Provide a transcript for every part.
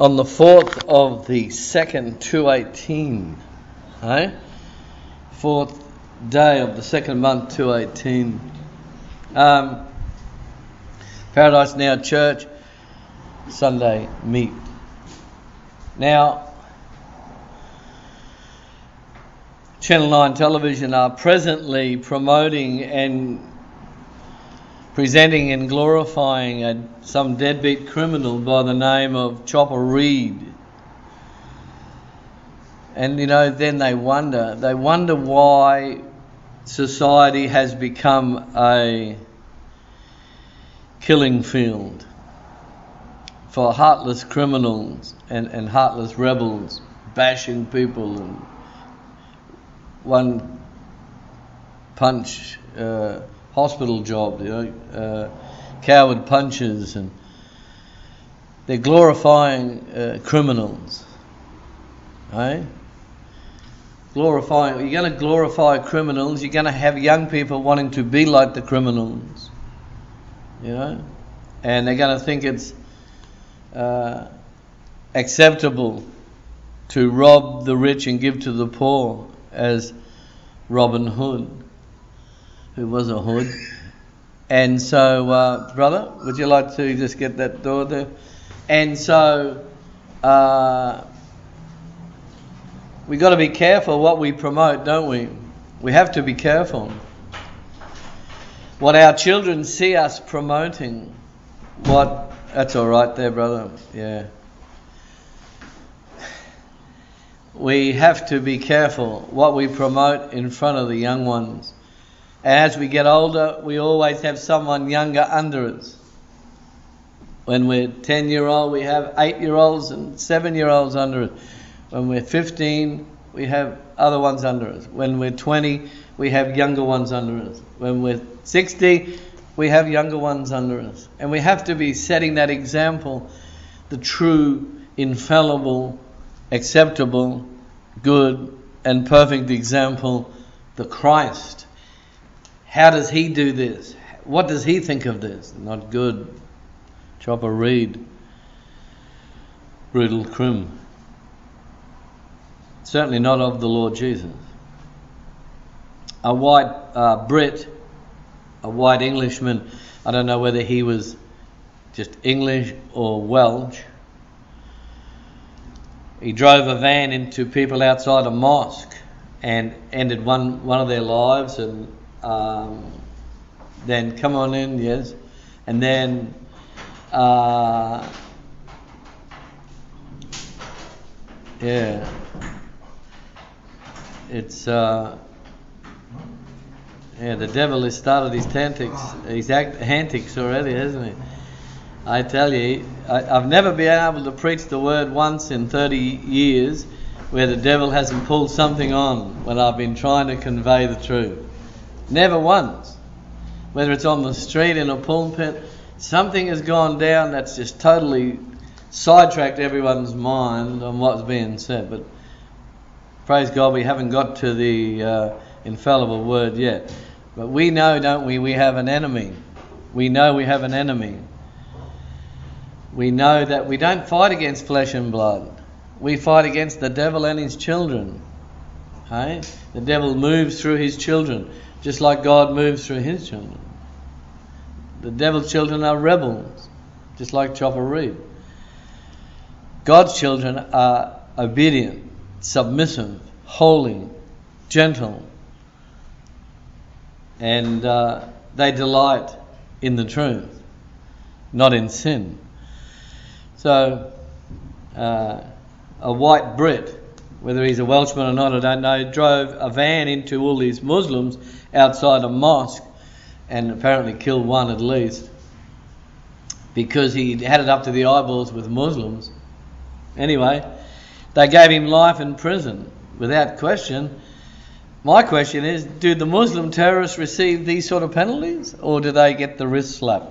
on the 4th of the 2nd, 218. Hey? 4th day of the 2nd month, 218. Paradise Now Church, Sunday meet. Now, Channel 9 Television are presently promoting and presenting and glorifying some deadbeat criminal by the name of Chopper Reed. And, you know, then they wonder why society has become a killing field for heartless criminals and heartless rebels bashing people and one punch hospital job, you know, coward punches, and they're glorifying criminals, right? You're going to glorify criminals, you're going to have young people wanting to be like the criminals, you know, and they're going to think it's acceptable to rob the rich and give to the poor, as Robin Hood, who was a hood. And so, brother, would you like to just get that door there? And so, we got to be careful what we promote, don't we? We have to be careful what our children see us promoting. What? That's all right there, brother. Yeah. We have to be careful what we promote in front of the young ones. And as we get older, we always have someone younger under us. When we're 10-year-old, we have 8-year-olds and 7-year-olds under us. When we're 15, we have other ones under us. When we're 20, we have younger ones under us. When we're 60, we have younger ones under us. And we have to be setting that example, the true, infallible, acceptable, good and perfect example, the Christ. How does he do this? What does he think of this? Not good. Chopper Reed. Brutal crim. Certainly not of the Lord Jesus. A white Brit, a white Englishman, I don't know whether he was just English or Welsh, he drove a van into people outside a mosque and ended one of their lives, and then come on in, yes, and then yeah, it's yeah, the devil has started his antics already, hasn't he? I tell you, I've never been able to preach the word once in 30 years where the devil hasn't pulled something on when I've been trying to convey the truth. Never once. Whether it's on the street, in a pulpit, something has gone down that's just totally sidetracked everyone's mind on what's being said. But praise God, we haven't got to the infallible word yet. But we know, don't we, we have an enemy. We know we have an enemy. We know that we don't fight against flesh and blood. We fight against the devil and his children. Hey? The devil moves through his children, just like God moves through his children. The devil's children are rebels, just like Chopper Reed. God's children are obedient, submissive, holy, gentle, and they delight in the truth, not in sin. So, a white Brit, whether he's a Welshman or not, I don't know, drove a van into all these Muslims outside a mosque and apparently killed one at least because he had it up to the eyeballs with Muslims. Anyway, they gave him life in prison without question. My question is, do the Muslim terrorists receive these sort of penalties, or do they get the wrist slap?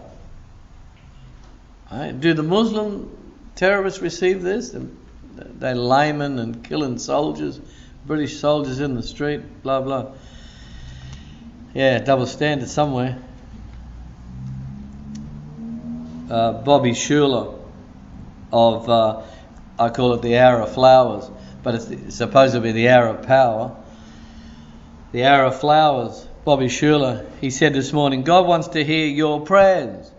Do the Muslim terrorists receive this? They're laymen and killing soldiers, British soldiers in the street, blah, blah. Yeah, double standard somewhere. Bobby Schuller of I call it the hour of flowers, but it's supposed to be the hour of power. The hour of flowers. Bobby Schuller, he said this morning, God wants to hear your prayers.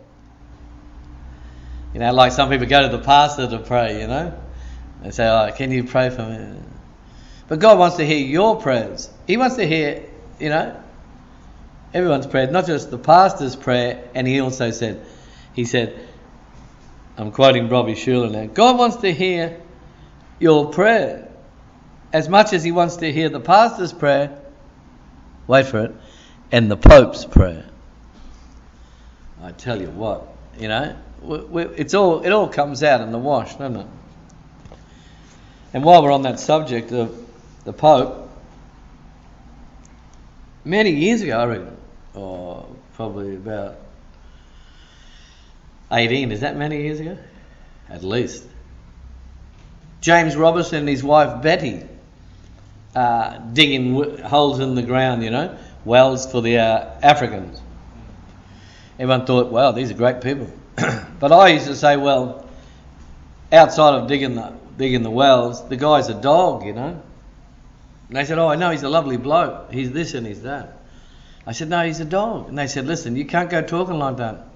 You know, like some people go to the pastor to pray, you know. They say, oh, can you pray for me? But God wants to hear your prayers. He wants to hear, you know, everyone's prayer, not just the pastor's prayer. And he also said, I'm quoting Bobby Schuller now, God wants to hear your prayer as much as he wants to hear the pastor's prayer, wait for it, and the Pope's prayer. I tell you what, you know, it all comes out in the wash, doesn't it? And while we're on that subject of the Pope, many years ago, I reckon, or probably about 18, is that many years ago? At least. James Robertson and his wife Betty digging holes in the ground, you know, wells for the Africans. Everyone thought, wow, these are great people. But I used to say, well, outside of digging the wells, the guy's a dog, you know. And they said, oh, I know, he's a lovely bloke. He's this and he's that. I said, no, he's a dog. And they said, listen, you can't go talking like that.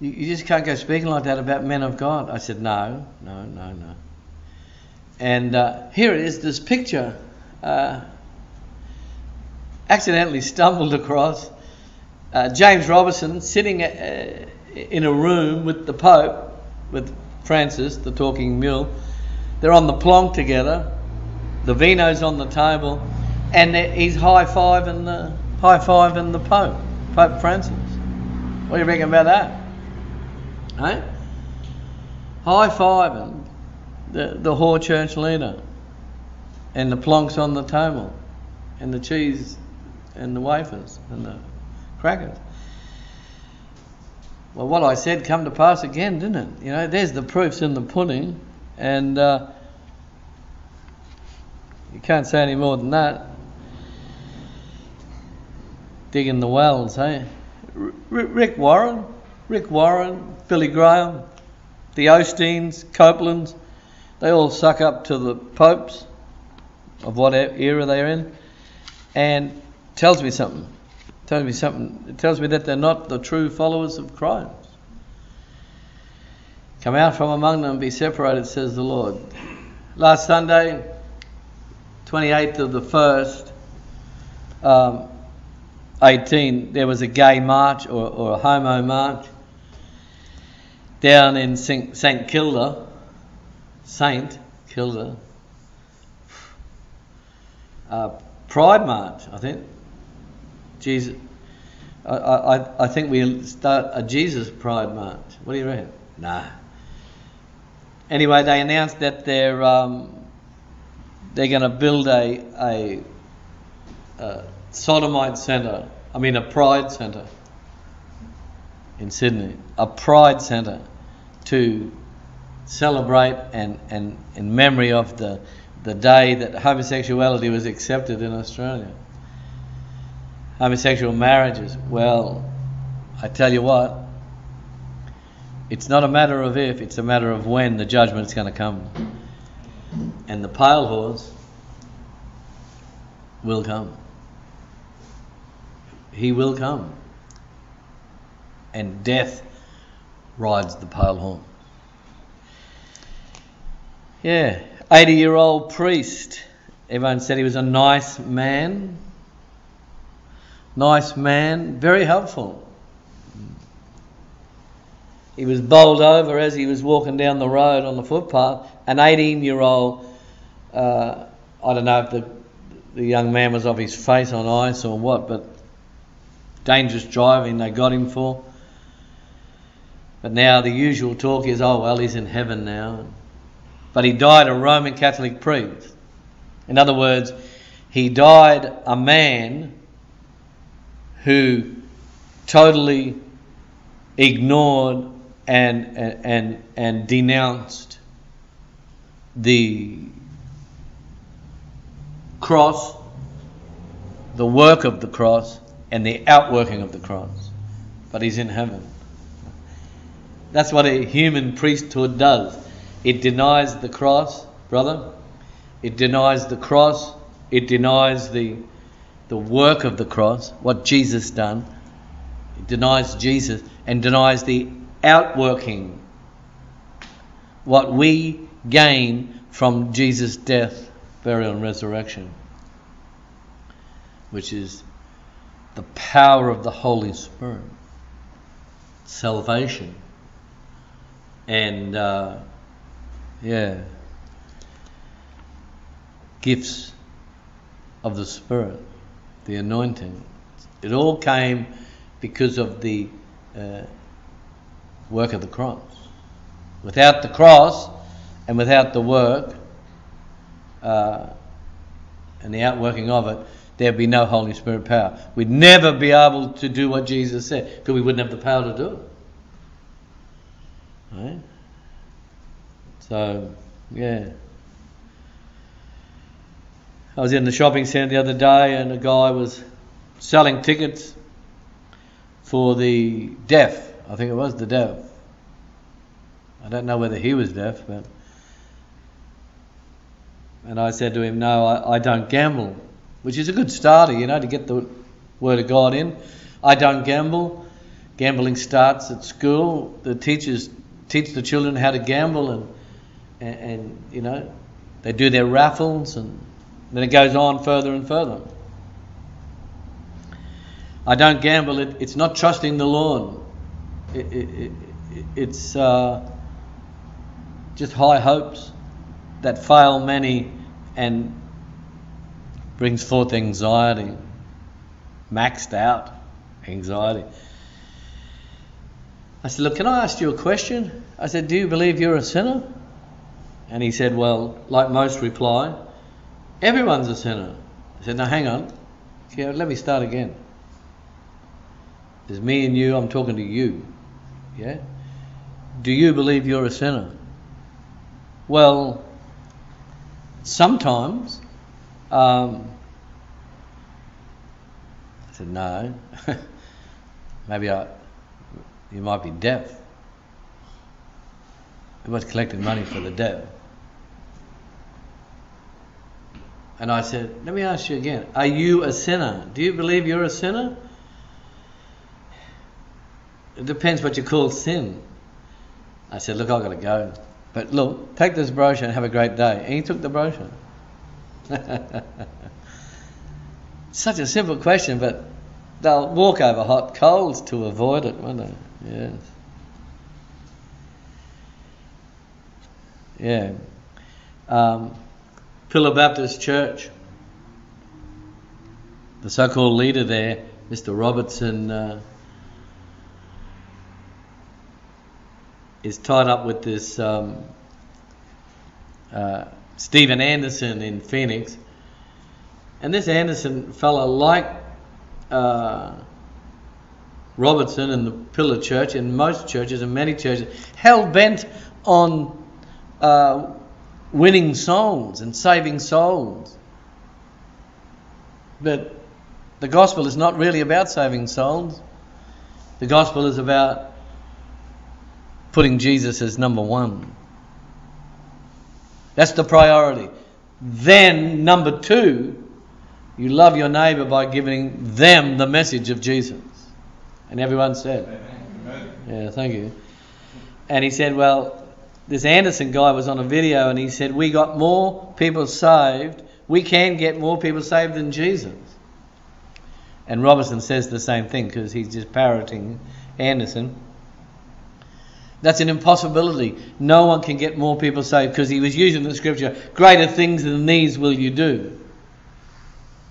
You just can't go speaking like that about men of God. I said, no. And here it is, this picture. Accidentally stumbled across James Robertson sitting in a room with the Pope, with Francis, the talking mule. They're on the plonk together. The vino's on the table, and he's high-fiving the Pope, Pope Francis. What do you reckon about that? Eh? High-fiving the whore church leader, and the plonks on the table, and the cheese, and the wafers, and the crackers. Well, what I said come to pass again, didn't it? You know, there's the proofs in the pudding, and you can't say any more than that. Digging the wells, eh? Rick Warren, Billy Graham, the Osteens, Copelands, they all suck up to the popes of what era they're in, and tells me something. It tells me that they're not the true followers of Christ. Come out from among them and be separated, says the Lord. Last Sunday, 28th of the 1st, 18, there was a gay march or a homo march down in St Kilda. Pride march, I think. Jesus, I think we'll start a Jesus Pride March. What do you reckon? Nah. Anyway, they announced that they're going to build a sodomite centre. I mean, a pride centre in Sydney. A pride centre to celebrate and in memory of the day that homosexuality was accepted in Australia. Homosexual marriages, well, I tell you what, it's not a matter of if, it's a matter of when the judgment's going to come. And the pale horse will come. He will come. And death rides the pale horse. Yeah, 80-year-old priest. Everyone said he was a nice man. Nice man, very helpful. He was bowled over as he was walking down the road on the footpath. An 18-year-old, I don't know if the young man was off his face on ice or what, but dangerous driving they got him for. But now the usual talk is, oh, well, he's in heaven now. But he died a Roman Catholic priest. In other words, he died a man who totally ignored and denounced the cross, the work of the cross, and the outworking of the cross. But he's in heaven. That's what a human priesthood does. It denies the cross, brother. It denies the cross. It denies the work of the cross, what Jesus done. It denies Jesus and denies the outworking, what we gain from Jesus' death, burial and resurrection, which is the power of the Holy Spirit, salvation, and gifts of the Spirit, the anointing. It all came because of the work of the cross. Without the cross and without the work and the outworking of it, there'd be no Holy Spirit power. We'd never be able to do what Jesus said, because we wouldn't have the power to do it. Right? So, yeah. I was in the shopping centre the other day, and a guy was selling tickets for the deaf. I think it was the deaf. I don't know whether he was deaf, but... And I said to him, no, I don't gamble. Which is a good starter, you know, to get the Word of God in. I don't gamble. Gambling starts at school. The teachers teach the children how to gamble, and you know, they do their raffles, and then it goes on further and further. I don't gamble. It's not trusting the Lord. It's just high hopes that fail many and brings forth anxiety, maxed out anxiety. I said, look, can I ask you a question? I said, do you believe you're a sinner? And he said, well, like most reply, everyone's a sinner. I said, no, hang on. Yeah, let me start again. There's me and you, I'm talking to you. Yeah? Do you believe you're a sinner? Well, sometimes... I said, no. Maybe you might be deaf. He was collecting money for the deaf. And I said, let me ask you again. Are you a sinner? Do you believe you're a sinner? It depends what you call sin. I said, look, I've got to go. But look, take this brochure and have a great day. And he took the brochure. Such a simple question, but they'll walk over hot coals to avoid it, won't they? Yes. Yeah. Pillar Baptist Church. The so-called leader there, Mr. Robertson, is tied up with this Stephen Anderson in Phoenix, and this Anderson fella, like Robertson and the Pillar Church and most churches and many churches, hell-bent on winning souls and saving souls. But the gospel is not really about saving souls. The gospel is about putting Jesus as number one. That's the priority. Then, number two, you love your neighbour by giving them the message of Jesus. And everyone said, amen. Yeah, thank you. And he said, well, this Anderson guy was on a video and he said, we got more people saved. We can get more people saved than Jesus. And Robertson says the same thing, because he's just parroting Anderson. That's an impossibility. No one can get more people saved, because he was using the scripture, greater things than these will you do.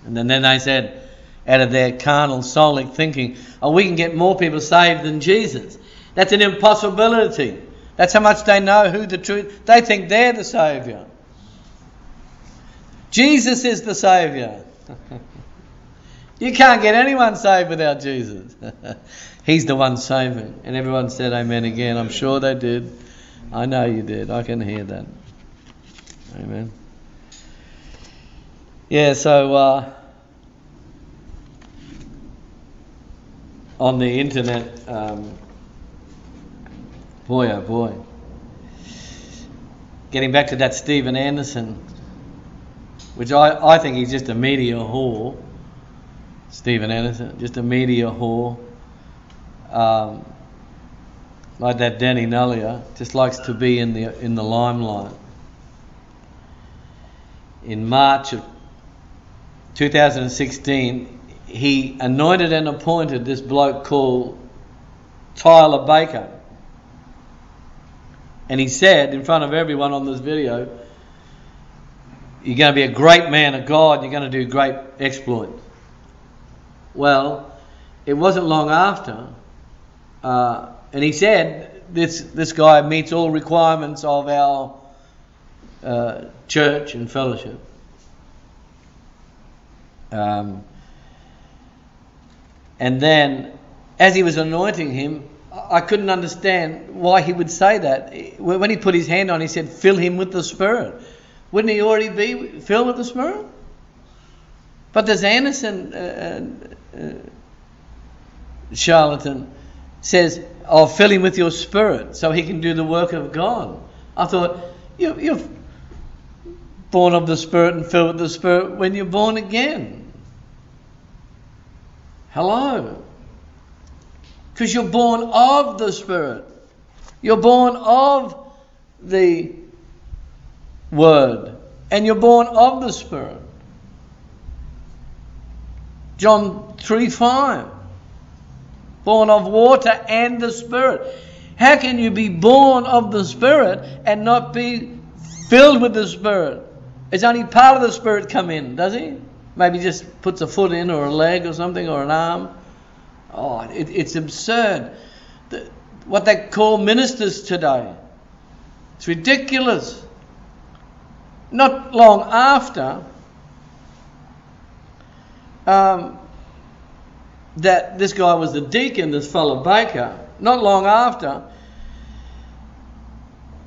And then they said, out of their carnal, soulic thinking, oh, we can get more people saved than Jesus. That's an impossibility. That's how much they know who the truth... They think they're the Saviour. Jesus is the Saviour. You can't get anyone saved without Jesus. He's the one saving. And everyone said amen again. I'm sure they did. I know you did. I can hear that. Amen. Yeah, so on the internet, boy oh boy, getting back to that Stephen Anderson, which I think he's just a media whore. Stephen Anderson, just a media whore. Like that Danny Nullier, just likes to be in the limelight. In March of 2016, he anointed and appointed this bloke called Tyler Baker. And he said in front of everyone on this video, "You're going to be a great man of God, you're going to do great exploits." Well, it wasn't long after, and he said, this guy meets all requirements of our church and fellowship. And then, as he was anointing him, I couldn't understand why he would say that. When he put his hand on, he said, "Fill him with the Spirit." Wouldn't he already be filled with the Spirit? But this Anderson charlatan says, "I'll fill him with your Spirit so he can do the work of God." I thought, you're born of the Spirit and filled with the Spirit when you're born again. Hello. Because you're born of the Spirit. You're born of the Word. And you're born of the Spirit. John 3:5. Born of water and the Spirit. How can you be born of the Spirit and not be filled with the Spirit? It's only part of the Spirit come in, does he? Maybe just puts a foot in or a leg or something or an arm. Oh, it's absurd. What they call ministers today. It's ridiculous. Not long after that this guy was the deacon, this fellow Baker, not long after,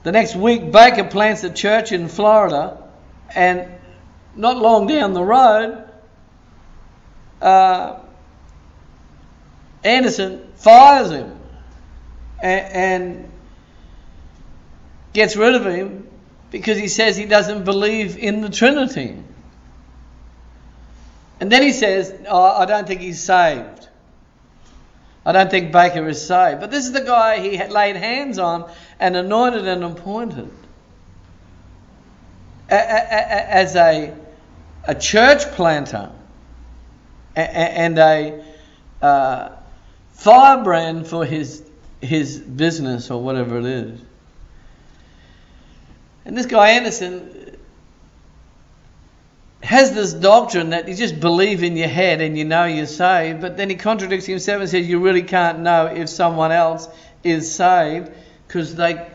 the next week Baker plants a church in Florida, and not long down the road, Anderson fires him and gets rid of him because he says he doesn't believe in the Trinity. And then he says, I don't think he's saved. I don't think Baker is saved. But this is the guy he had laid hands on and anointed and appointed. As a church planter and a firebrand for his business or whatever it is. And this guy Anderson has this doctrine that you just believe in your head and you know you're saved, but then he contradicts himself and says you really can't know if someone else is saved because they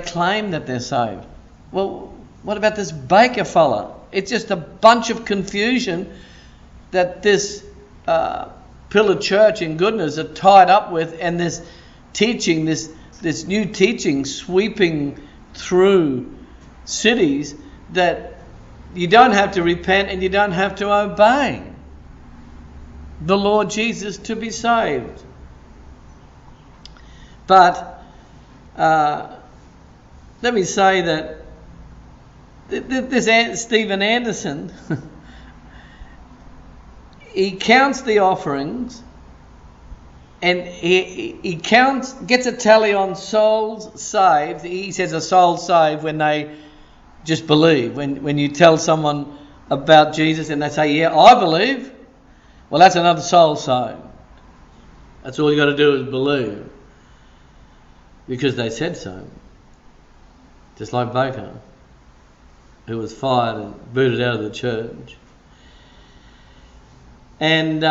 claim that they're saved. Well, what about this Baker fella? It's just a bunch of confusion that this pillar church in Goodna are tied up with, and this teaching, this new teaching sweeping through cities that you don't have to repent and you don't have to obey the Lord Jesus to be saved. But let me say that this Stephen Anderson he counts the offerings, and he counts, gets a tally on souls saved. He says a soul saved when they just believe. When you tell someone about Jesus and they say, "Yeah, I believe," well, that's another soul saved. That's all you got to do is believe, because they said so. Just like Baker, who was fired and booted out of the church. And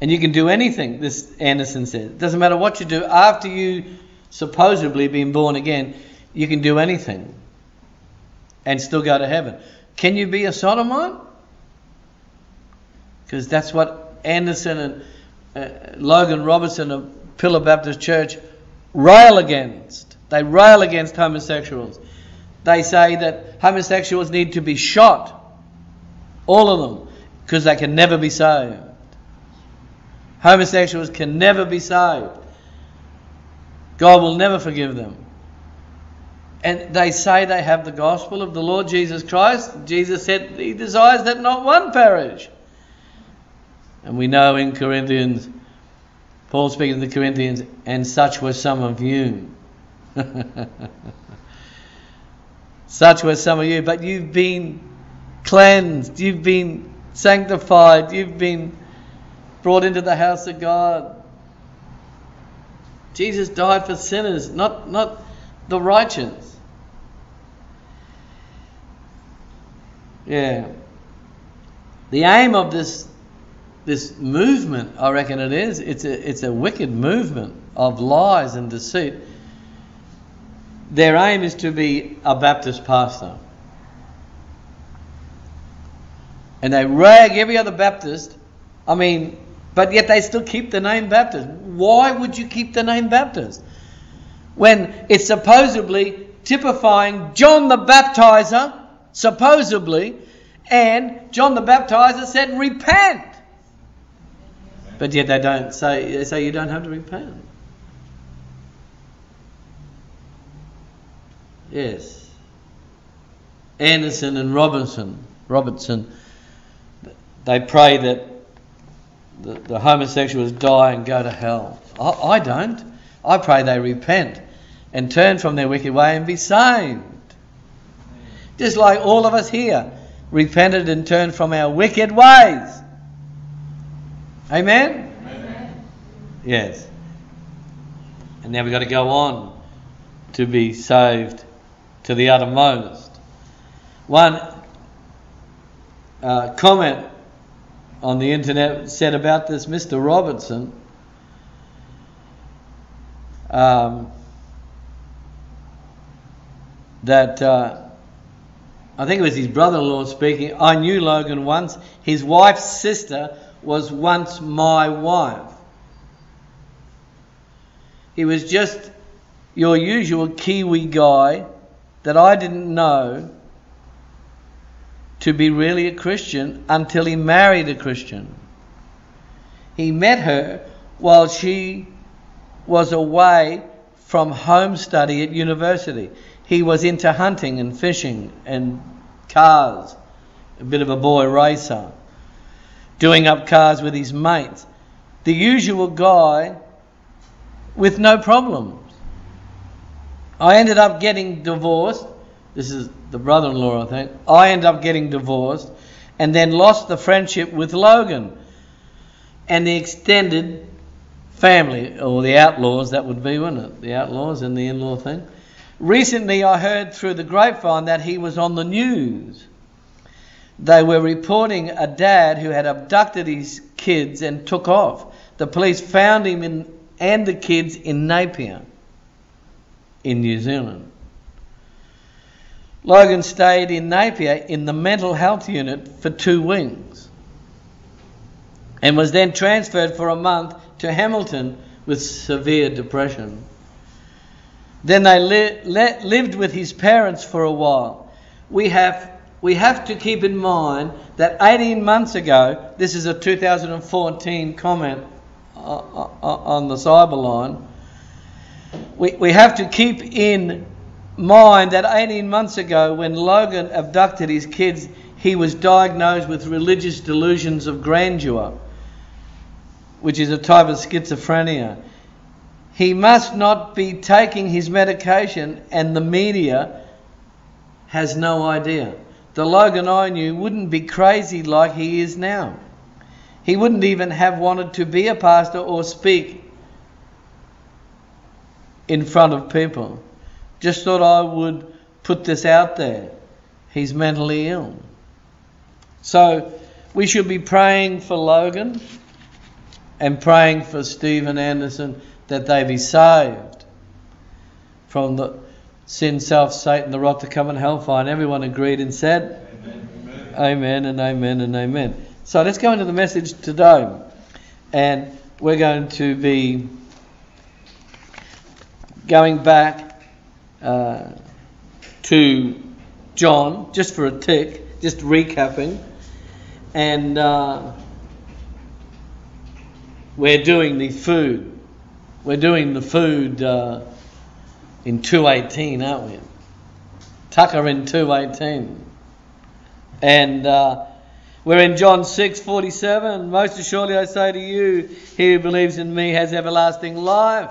you can do anything, this Anderson says. It doesn't matter what you do. After you supposedly been born again, you can do anything and still go to heaven. Can you be a sodomite? Because that's what Anderson and Logan Robertson of Pillar Baptist Church rail against. They rail against homosexuals. They say that homosexuals need to be shot, all of them, because they can never be saved. Homosexuals can never be saved. God will never forgive them. And they say they have the gospel of the Lord Jesus Christ. Jesus said he desires that not one perish. And we know in Corinthians, Paul speaking to the Corinthians, and such were some of you. Such were some of you, but you've been cleansed, you've been sanctified, you've been brought into the house of God. Jesus died for sinners, not the righteous. Yeah. The aim of this movement, I reckon it is, it's a wicked movement of lies and deceit. Their aim is to be a Baptist pastor. And they rag every other Baptist, but yet they still keep the name Baptist. Why would you keep the name Baptist? When it's supposedly typifying John the Baptizer, supposedly, and John the Baptizer said, repent. But yet they say you don't have to repent. Yes. Anderson and Robertson, they pray that the homosexuals die and go to hell. I don't. I pray they repent and turn from their wicked way and be saved. Just like all of us here repented and turned from our wicked ways. Amen? Amen. Yes. And now we've got to go on to be saved to the uttermost. One comment on the internet said about this Mr. Robertson, that I think it was his brother-in-law speaking. I knew Logan once. His wife's sister was once my wife. He was just your usual Kiwi guy that I didn't know to be really a Christian until he married a Christian. He met her while she was away from home study at university. He was into hunting and fishing and cars, a bit of a boy racer, doing up cars with his mates. The usual guy with no problems. I ended up getting divorced. This is the brother-in-law, I think. I ended up getting divorced and then lost the friendship with Logan and the extended family, or the outlaws, that would be, wouldn't it? The outlaws and the in-law thing. Recently I heard through the grapevine that he was on the news. They were reporting a dad who had abducted his kids and took off. The police found him and the kids in Napier in New Zealand. Logan stayed in Napier in the mental health unit for 2 weeks and was then transferred for a month to Hamilton with severe depression. Then they lived with his parents for a while. We have to keep in mind that 18 months ago, this is a 2014 comment on the cyberline, we have to keep in mind that 18 months ago when Logan abducted his kids, he was diagnosed with religious delusions of grandeur, which is a type of schizophrenia. He must not be taking his medication, and the media has no idea. The Logan I knew wouldn't be crazy like he is now. He wouldn't even have wanted to be a pastor or speak in front of people. Just thought I would put this out there. He's mentally ill. So we should be praying for Logan and praying for Stephen Anderson that they be saved from the sin, self, Satan, the wrath to come and hellfire. And everyone agreed and said, amen. Amen and amen and amen. So let's go into the message today. And we're going to be going back to John, just for a tick, just recapping. And we're doing the food. We're doing the food in 218, aren't we? Tucker in 218. And we're in John 6:47. Most assuredly I say to you, he who believes in me has everlasting life.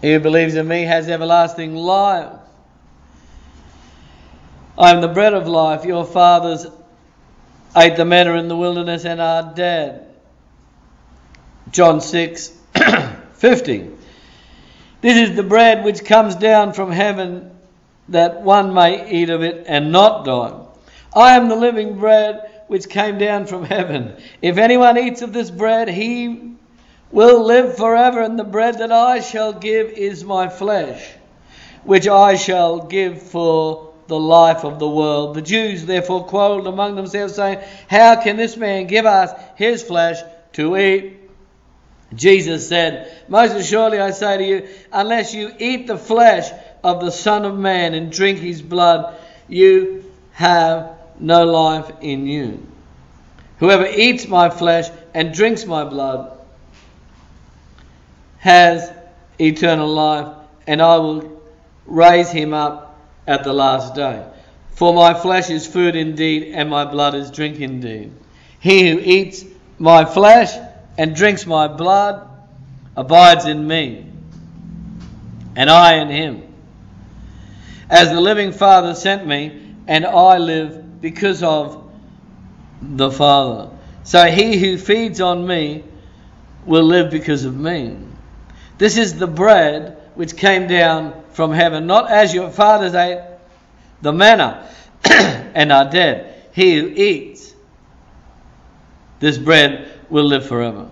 He who believes in me has everlasting life. I am the bread of life. Your fathers ate the manna in the wilderness and are dead. John 6:50. This is the bread which comes down from heaven, that one may eat of it and not die. I am the living bread which came down from heaven. If anyone eats of this bread, he will live forever, and the bread that I shall give is my flesh, which I shall give for the life of the world. The Jews therefore quarrelled among themselves, saying, how can this man give us his flesh to eat? Jesus said, most assuredly I say to you, unless you eat the flesh of the Son of Man and drink his blood, you have no life in you. Whoever eats my flesh and drinks my blood has eternal life, and I will raise him up at the last day. For my flesh is food indeed, and my blood is drink indeed. He who eats my flesh and drinks my blood abides in me, and I in him. As the living Father sent me, and I live because of the Father, so he who feeds on me will live because of me. This is the bread which came down from heaven, not as your fathers ate the manna and are dead. He who eats this bread will live forever.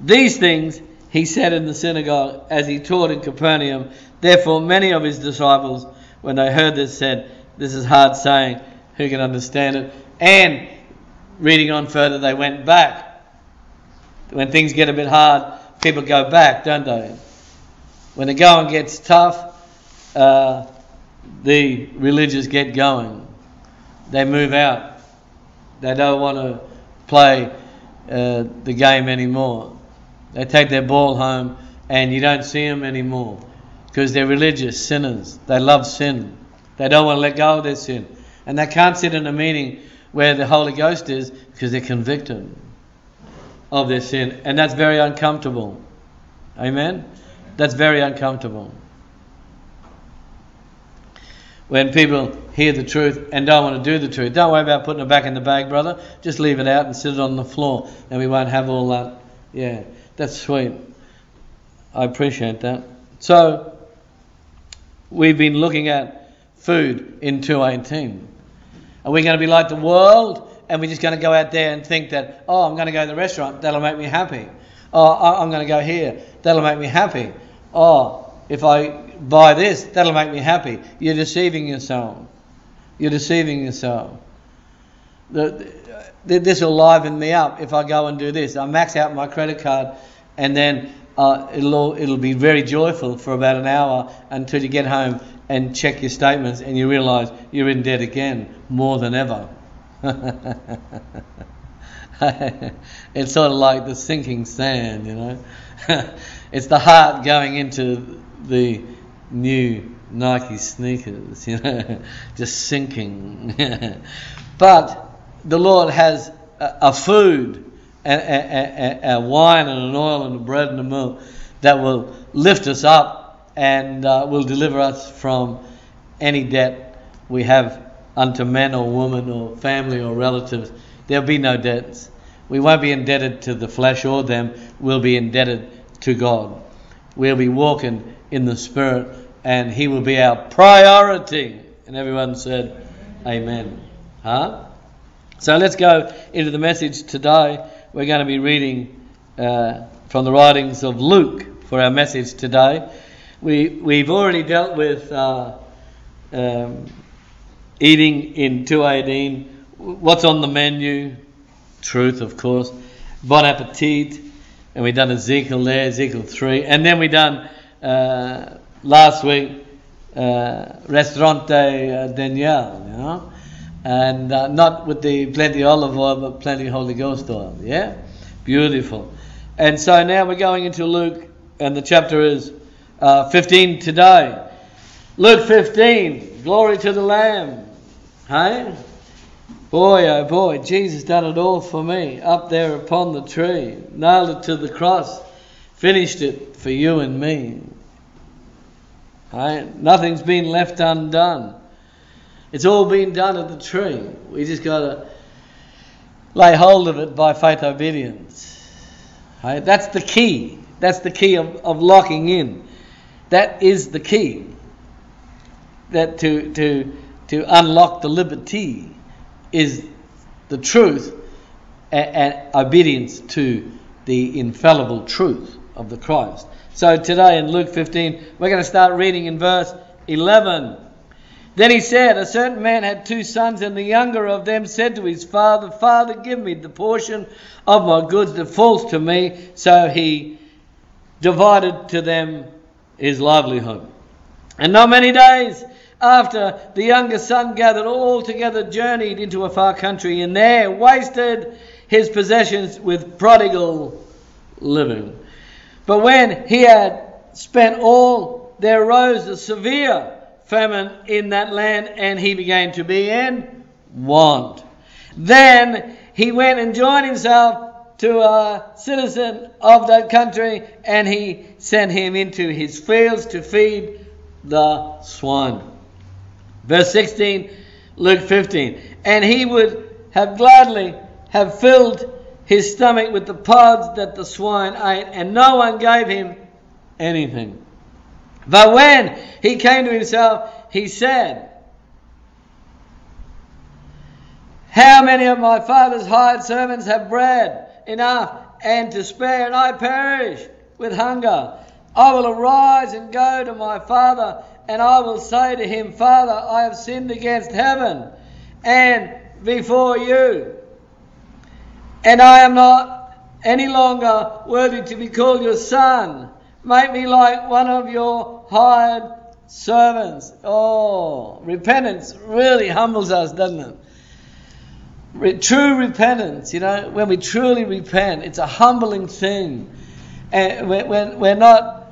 These things he said in the synagogue as he taught in Capernaum. Therefore many of his disciples, when they heard this, said, this is hard saying, who can understand it? And reading on further, they went back. When things get a bit hard, people go back, don't they? When the going gets tough, the religious get going. They move out. They don't want to play the game anymore. They take their ball home and you don't see them anymore, because they're religious sinners. They love sin. They don't want to let go of their sin. And they can't sit in a meeting where the Holy Ghost is, because they're convicted of their sin, and that's very uncomfortable. Amen? That's very uncomfortable. When people hear the truth and don't want to do the truth, don't worry about putting it back in the bag, brother. Just leave it out and sit it on the floor, and we won't have all that. Yeah, that's sweet. I appreciate that. So, we've been looking at food in 218. Are we going to be like the world? And we're just going to go out there and think that, oh, I'm going to go to the restaurant, that'll make me happy. Oh, I'm going to go here, that'll make me happy. Oh, if I buy this, that'll make me happy. You're deceiving yourself. You're deceiving yourself. This will liven me up if I go and do this. I max out my credit card, and then it'll be very joyful for about an hour, until you get home and check your statements and you realise you're in debt again, more than ever. It's sort of like the sinking sand, you know. It's the heart going into the new Nike sneakers, you know, just sinking. But the Lord has a food, a wine and an oil and a bread and a milk that will lift us up and will deliver us from any debt we have unto men or woman or family or relatives. There'll be no debts. We won't be indebted to the flesh or them. We'll be indebted to God. We'll be walking in the Spirit, and He will be our priority. And everyone said, Amen. Huh? So let's go into the message today. We're going to be reading from the writings of Luke for our message today. We've already dealt with eating in 218, what's on the menu, truth of course, bon appetit, and we done Ezekiel there, Ezekiel 3, and then we done last week Restaurante Daniel, you know, and not with the plenty olive oil, but plenty Holy Ghost oil, yeah, beautiful. And so now we're going into Luke, and the chapter is 15 today. Luke 15, glory to the Lamb. Hey? Boy, oh boy, Jesus done it all for me, up there upon the tree, nailed it to the cross, finished it for you and me. Hey? Nothing's been left undone. It's all been done at the tree. We just got to lay hold of it by faith obedience. Hey? That's the key. That's the key of locking in. That is the key. That to unlock the liberty is the truth and obedience to the infallible truth of the Christ. So today in Luke 15, we're going to start reading in verse 11. Then he said, a certain man had two sons, and the younger of them said to his father, Father, give me the portion of my goods that falls to me. So he divided to them his livelihood. And not many days after, the younger son gathered all together, journeyed into a far country, and there wasted his possessions with prodigal living. But when he had spent all, there arose a severe famine in that land, and he began to be in want. Then he went and joined himself to a citizen of that country, and he sent him into his fields to feed the swine. Verse 16, Luke 15. And he would have gladly have filled his stomach with the pods that the swine ate, and no one gave him anything. But when he came to himself, he said, how many of my father's hired servants have bread enough and to spare, and I perish with hunger? I will arise and go to my father, and I will say to him, Father, I have sinned against heaven and before you, and I am not any longer worthy to be called your son. Make me like one of your hired servants. Oh, repentance really humbles us, doesn't it? True repentance, you know, when we truly repent, it's a humbling thing. And we're not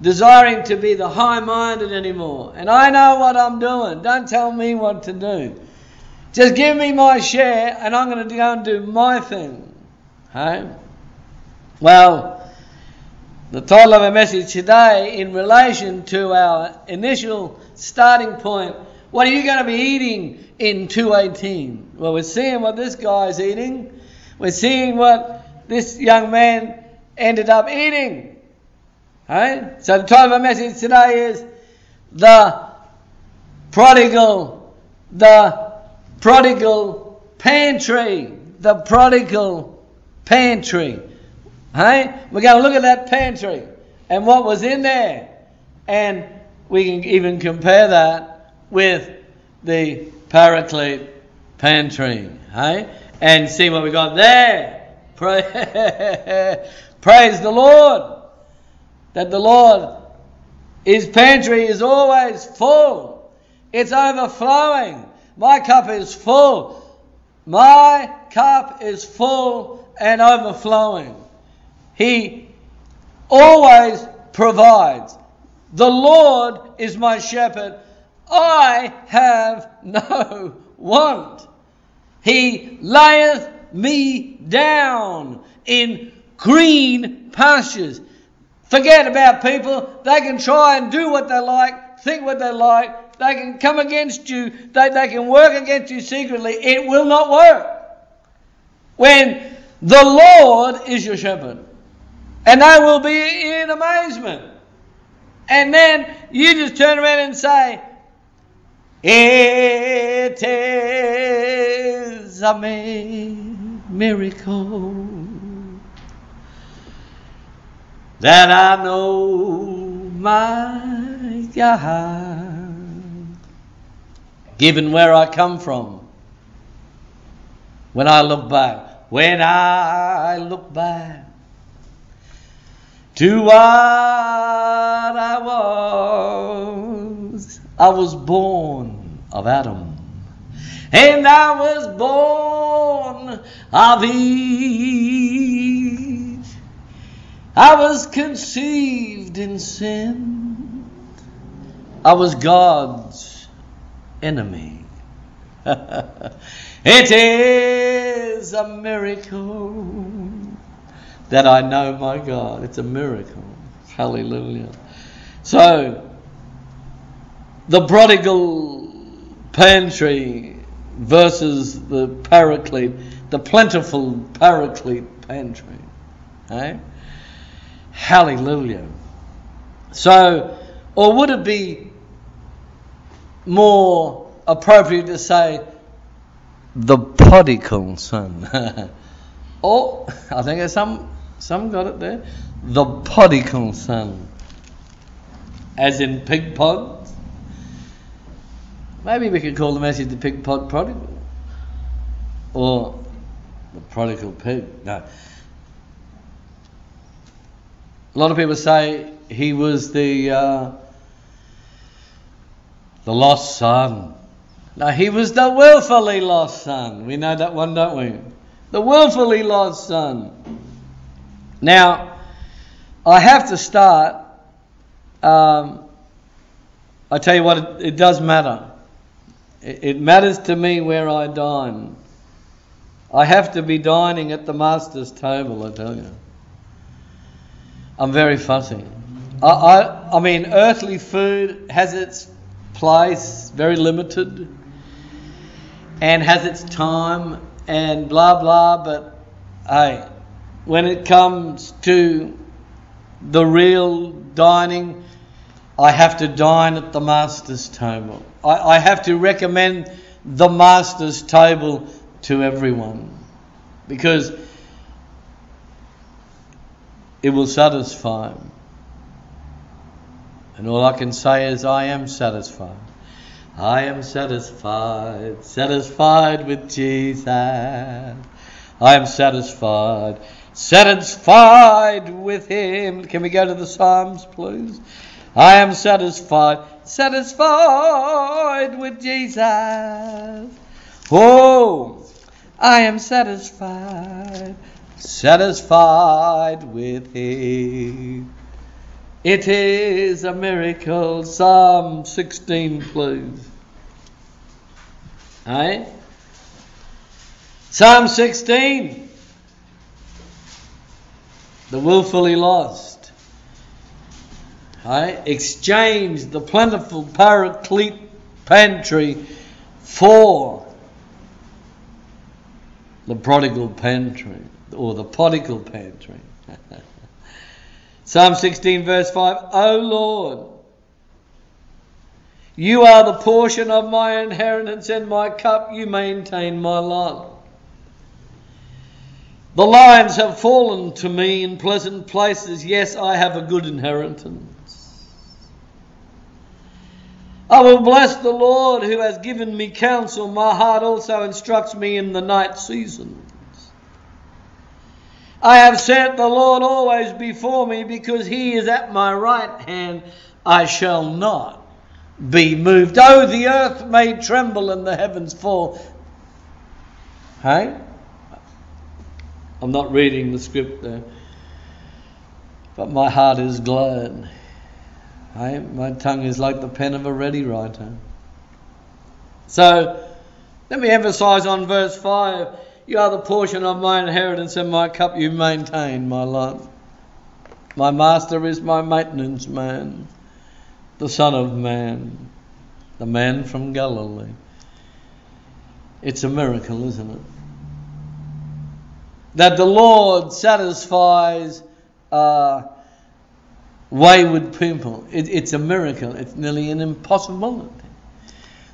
desiring to be the high-minded anymore. And I know what I'm doing. Don't tell me what to do. Just give me my share, and I'm going to go and do my thing. Okay? Well, the title of our message today, in relation to our initial starting point, what are you going to be eating in 2:18? Well, we're seeing what this guy's eating. We're seeing what this young man ended up eating. Right? So the title of my message today is The Prodigal Pantry. Right? We're going to look at that pantry and what was in there. And we can even compare that with the Paraclete Pantry. Right? And see what we got there. Praise the Lord, that the Lord, His pantry is always full. It's overflowing. My cup is full. My cup is full and overflowing. He always provides. The Lord is my shepherd. I have no want. He layeth me down in green pastures. Forget about people. They can try and do what they like, think what they like. They can come against you. They can work against you secretly. It will not work when the Lord is your shepherd. And they will be in amazement. And then you just turn around and say, it is a miracle that I know my God, given where I come from. When I look back to what I was born of Adam, and I was born of Eve. I was conceived in sin. I was God's enemy. It is a miracle that I know my God. It's a miracle. Hallelujah. So, the prodigal pantry versus the paraclete, the plentiful paraclete pantry. Eh? Hallelujah. So, or would it be more appropriate to say the prodigal son? Or, I think some got it there. The prodigal son. As in pig pod. Maybe we could call the message the pig pod prodigal. Or the prodigal pig. No. A lot of people say he was the lost son. No, he was the willfully lost son. We know that one, don't we? The willfully lost son. Now, I have to start. I tell you what, it does matter. It matters to me where I dine. I have to be dining at the master's table, I tell you. I'm very fussy. I mean, earthly food has its place, very limited, and has its time, and blah, blah, but hey, when it comes to the real dining, I have to dine at the master's table. I have to recommend the master's table to everyone, because it will satisfy. And all I can say is I am satisfied. I am satisfied, satisfied with Jesus. I am satisfied, satisfied with him. Can we go to the Psalms, please? I am satisfied, satisfied with Jesus. Oh, I am satisfied, satisfied with him. It is a miracle. Psalm 16, please. Hey? Psalm 16. The willfully lost. Hey? Exchange the plentiful paraclete pantry for the prodigal pantry. Or the prodigal pantry. Psalm 16 verse 5, O Lord, you are the portion of my inheritance and my cup, you maintain my lot. The lions have fallen to me in pleasant places, yes, I have a good inheritance. I will bless the Lord who has given me counsel, my heart also instructs me in the night season. I have set the Lord always before me, because he is at my right hand. I shall not be moved. Oh, the earth may tremble and the heavens fall. Hey? I'm not reading the script there. But my heart is glad. Hey? My tongue is like the pen of a ready writer. So, let me emphasize on verse 5. You are the portion of my inheritance and my cup, you maintain my lot. My master is my maintenance man, the son of man, the man from Galilee. It's a miracle, isn't it? That the Lord satisfies wayward people. It's a miracle. It's nearly an impossibility.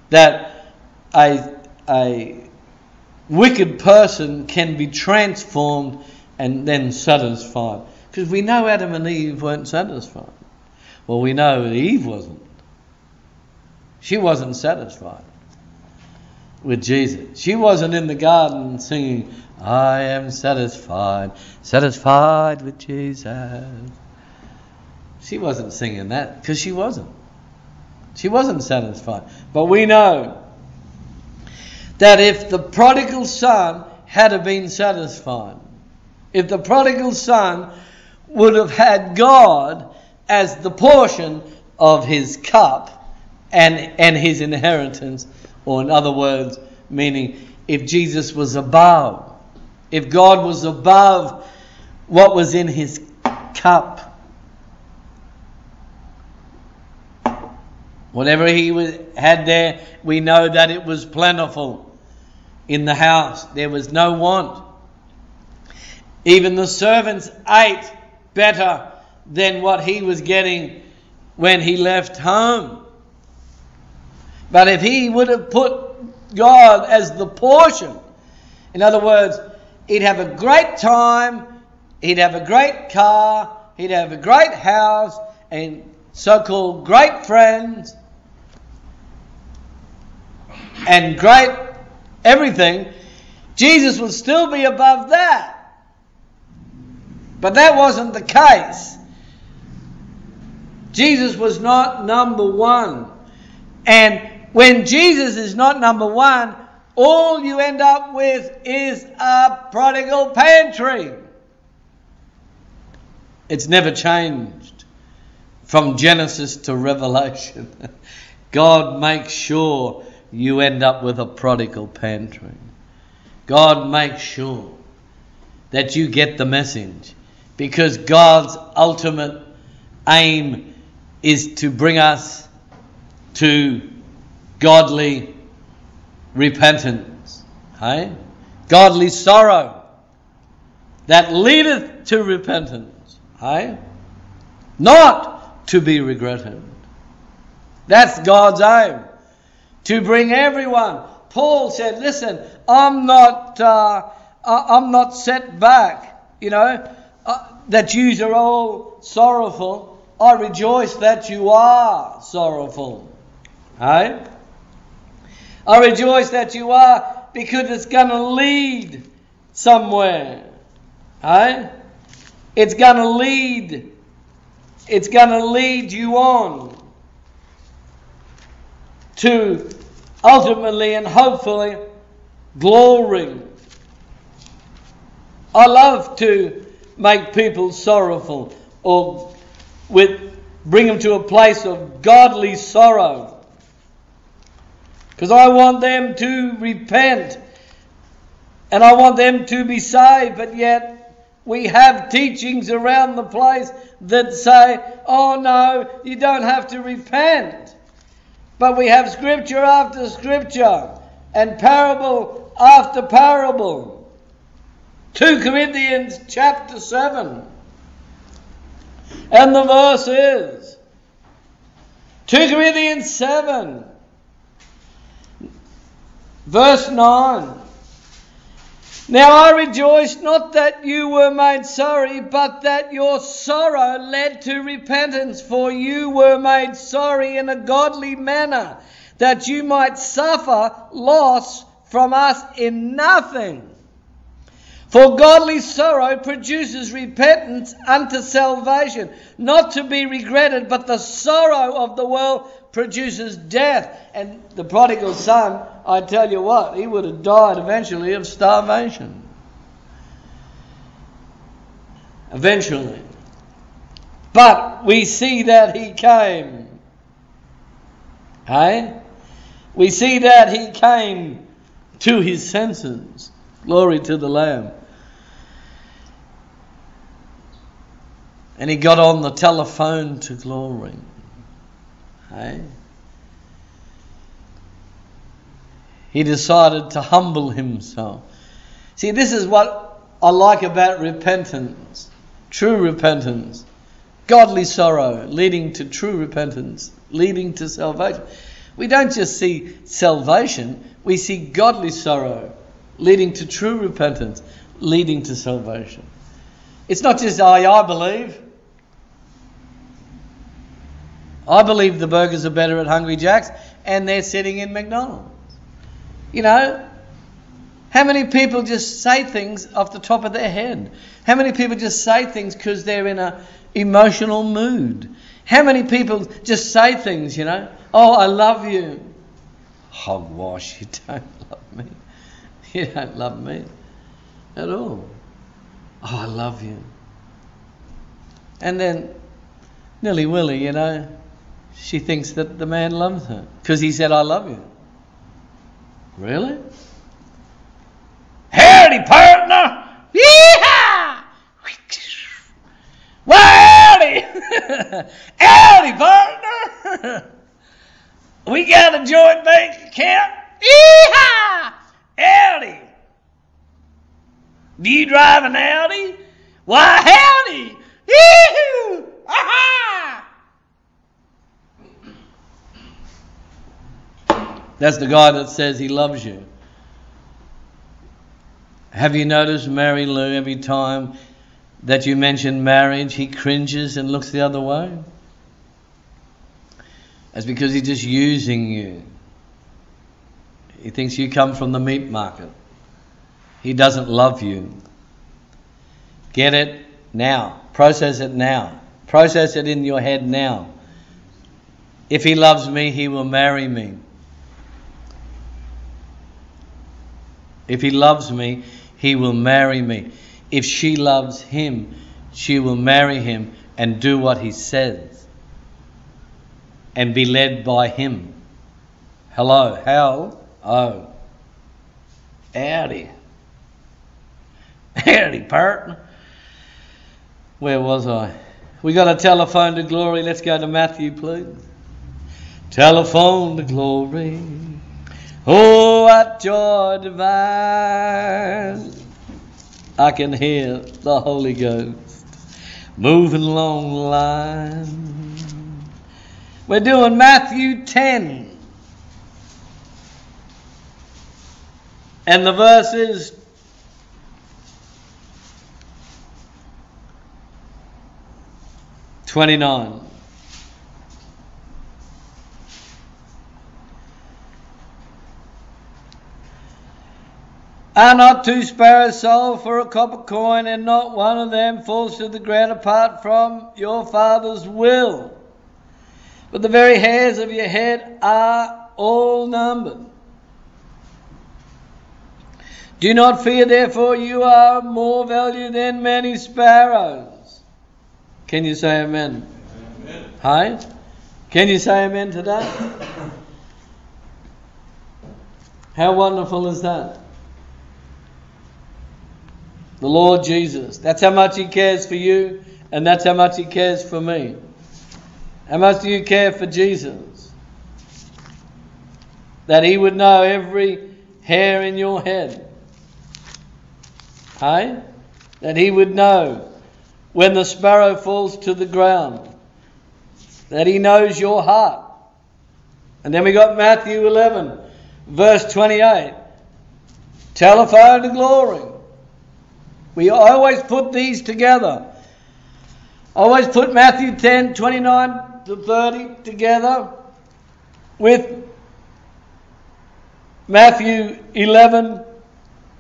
That a wicked person can be transformed and then satisfied. Because we know Adam and Eve weren't satisfied. Well, we know Eve wasn't. She wasn't satisfied with Jesus. She wasn't in the garden singing, I am satisfied, satisfied with Jesus. She wasn't singing that, because she wasn't. She wasn't satisfied. But we know that if the prodigal son had been satisfied, if the prodigal son would have had God as the portion of his cup and his inheritance, or in other words, meaning if Jesus was above, if God was above what was in his cup, whatever he had there, we know that it was plentiful in the house. There was no want. Even the servants ate better than what he was getting when he left home. But if he would have put God as the portion, in other words, he'd have a great time, he'd have a great car, he'd have a great house, and so-called great friends, and great everything, Jesus would still be above that. But that wasn't the case. Jesus was not number one. And when Jesus is not number one, all you end up with is a prodigal pantry. It's never changed from Genesis to Revelation. God makes sure you end up with a prodigal pantry. God makes sure that you get the message. Because God's ultimate aim is to bring us to godly repentance. Hey? Godly sorrow that leadeth to repentance. Hey? Not to be regretted. That's God's aim. To bring everyone. Paul said, listen, I'm not set back, you know. That you are all sorrowful, I rejoice that you are sorrowful. Hey? I rejoice that you are, because it's going to lead somewhere. Hey? It's going to lead you on to ultimately and hopefully glory. I love to make people sorrowful, or bring them to a place of godly sorrow, because I want them to repent and I want them to be saved. But yet we have teachings around the place that say, oh no, you don't have to repent. But we have scripture after scripture and parable after parable. 2 Corinthians chapter 7, and the verse is 2 Corinthians 7 verse 9. Now I rejoice not that you were made sorry, but that your sorrow led to repentance, for you were made sorry in a godly manner, that you might suffer loss from us in nothing. For godly sorrow produces repentance unto salvation, not to be regretted, but the sorrow of the world produces death. And the prodigal son, I tell you what, he would have died eventually of starvation. Eventually. But we see that he came. Hey? We see that he came to his senses. Glory to the Lamb. And he got on the telephone to glory. Hey? He decided to humble himself. See, this is what I like about repentance. True repentance. Godly sorrow leading to true repentance. Leading to salvation. We don't just see salvation. We see godly sorrow leading to true repentance, leading to salvation. It's not just, I believe. I believe the burgers are better at Hungry Jack's and they're sitting in McDonald's. You know, how many people just say things off the top of their head? How many people just say things because they're in an emotional mood? How many people just say things, you know, oh, I love you. Hogwash, you don't love me. You don't love me at all. Oh, I love you. And then Nilly Willy, you know, she thinks that the man loves her because he said, I love you. Really? Howdy, partner! Yeehaw! Well, howdy! Howdy, partner! We got a joint bank account? Yeehaw! Howdy! Do you drive an Audi? Why, howdy! Yee-hoo! Aha! That's the guy that says he loves you. Have you noticed Mary Lou, every time that you mention marriage, he cringes and looks the other way? That's because he's just using you. He thinks you come from the meat market. He doesn't love you. Get it now. Process it now. Process it in your head now. If he loves me, he will marry me. If he loves me, he will marry me. If she loves him, she will marry him and do what he says and be led by him. Hello. Hell. Oh. Howdy. Howdy, partner. Where was I? We got a telephone to glory. Let's go to Matthew, please. Telephone to glory. Oh, what joy divine. I can hear the Holy Ghost moving along the line. We're doing Matthew 10. And the verse is 29. Are not two sparrows sold for a copper coin, and not one of them falls to the ground apart from your Father's will? But the very hairs of your head are all numbered. Do not fear, therefore, you are of more value than many sparrows. Can you say amen? Amen. Hi? Can you say amen to that? How wonderful is that? The Lord Jesus. That's how much he cares for you, and that's how much he cares for me. How much do you care for Jesus? That he would know every hair in your head. Hey? That he would know when the sparrow falls to the ground. That he knows your heart. And then we got Matthew 11, verse 28. Telephone to glory. We always put these together. Always put Matthew 10, 29 to 30 together with Matthew 11,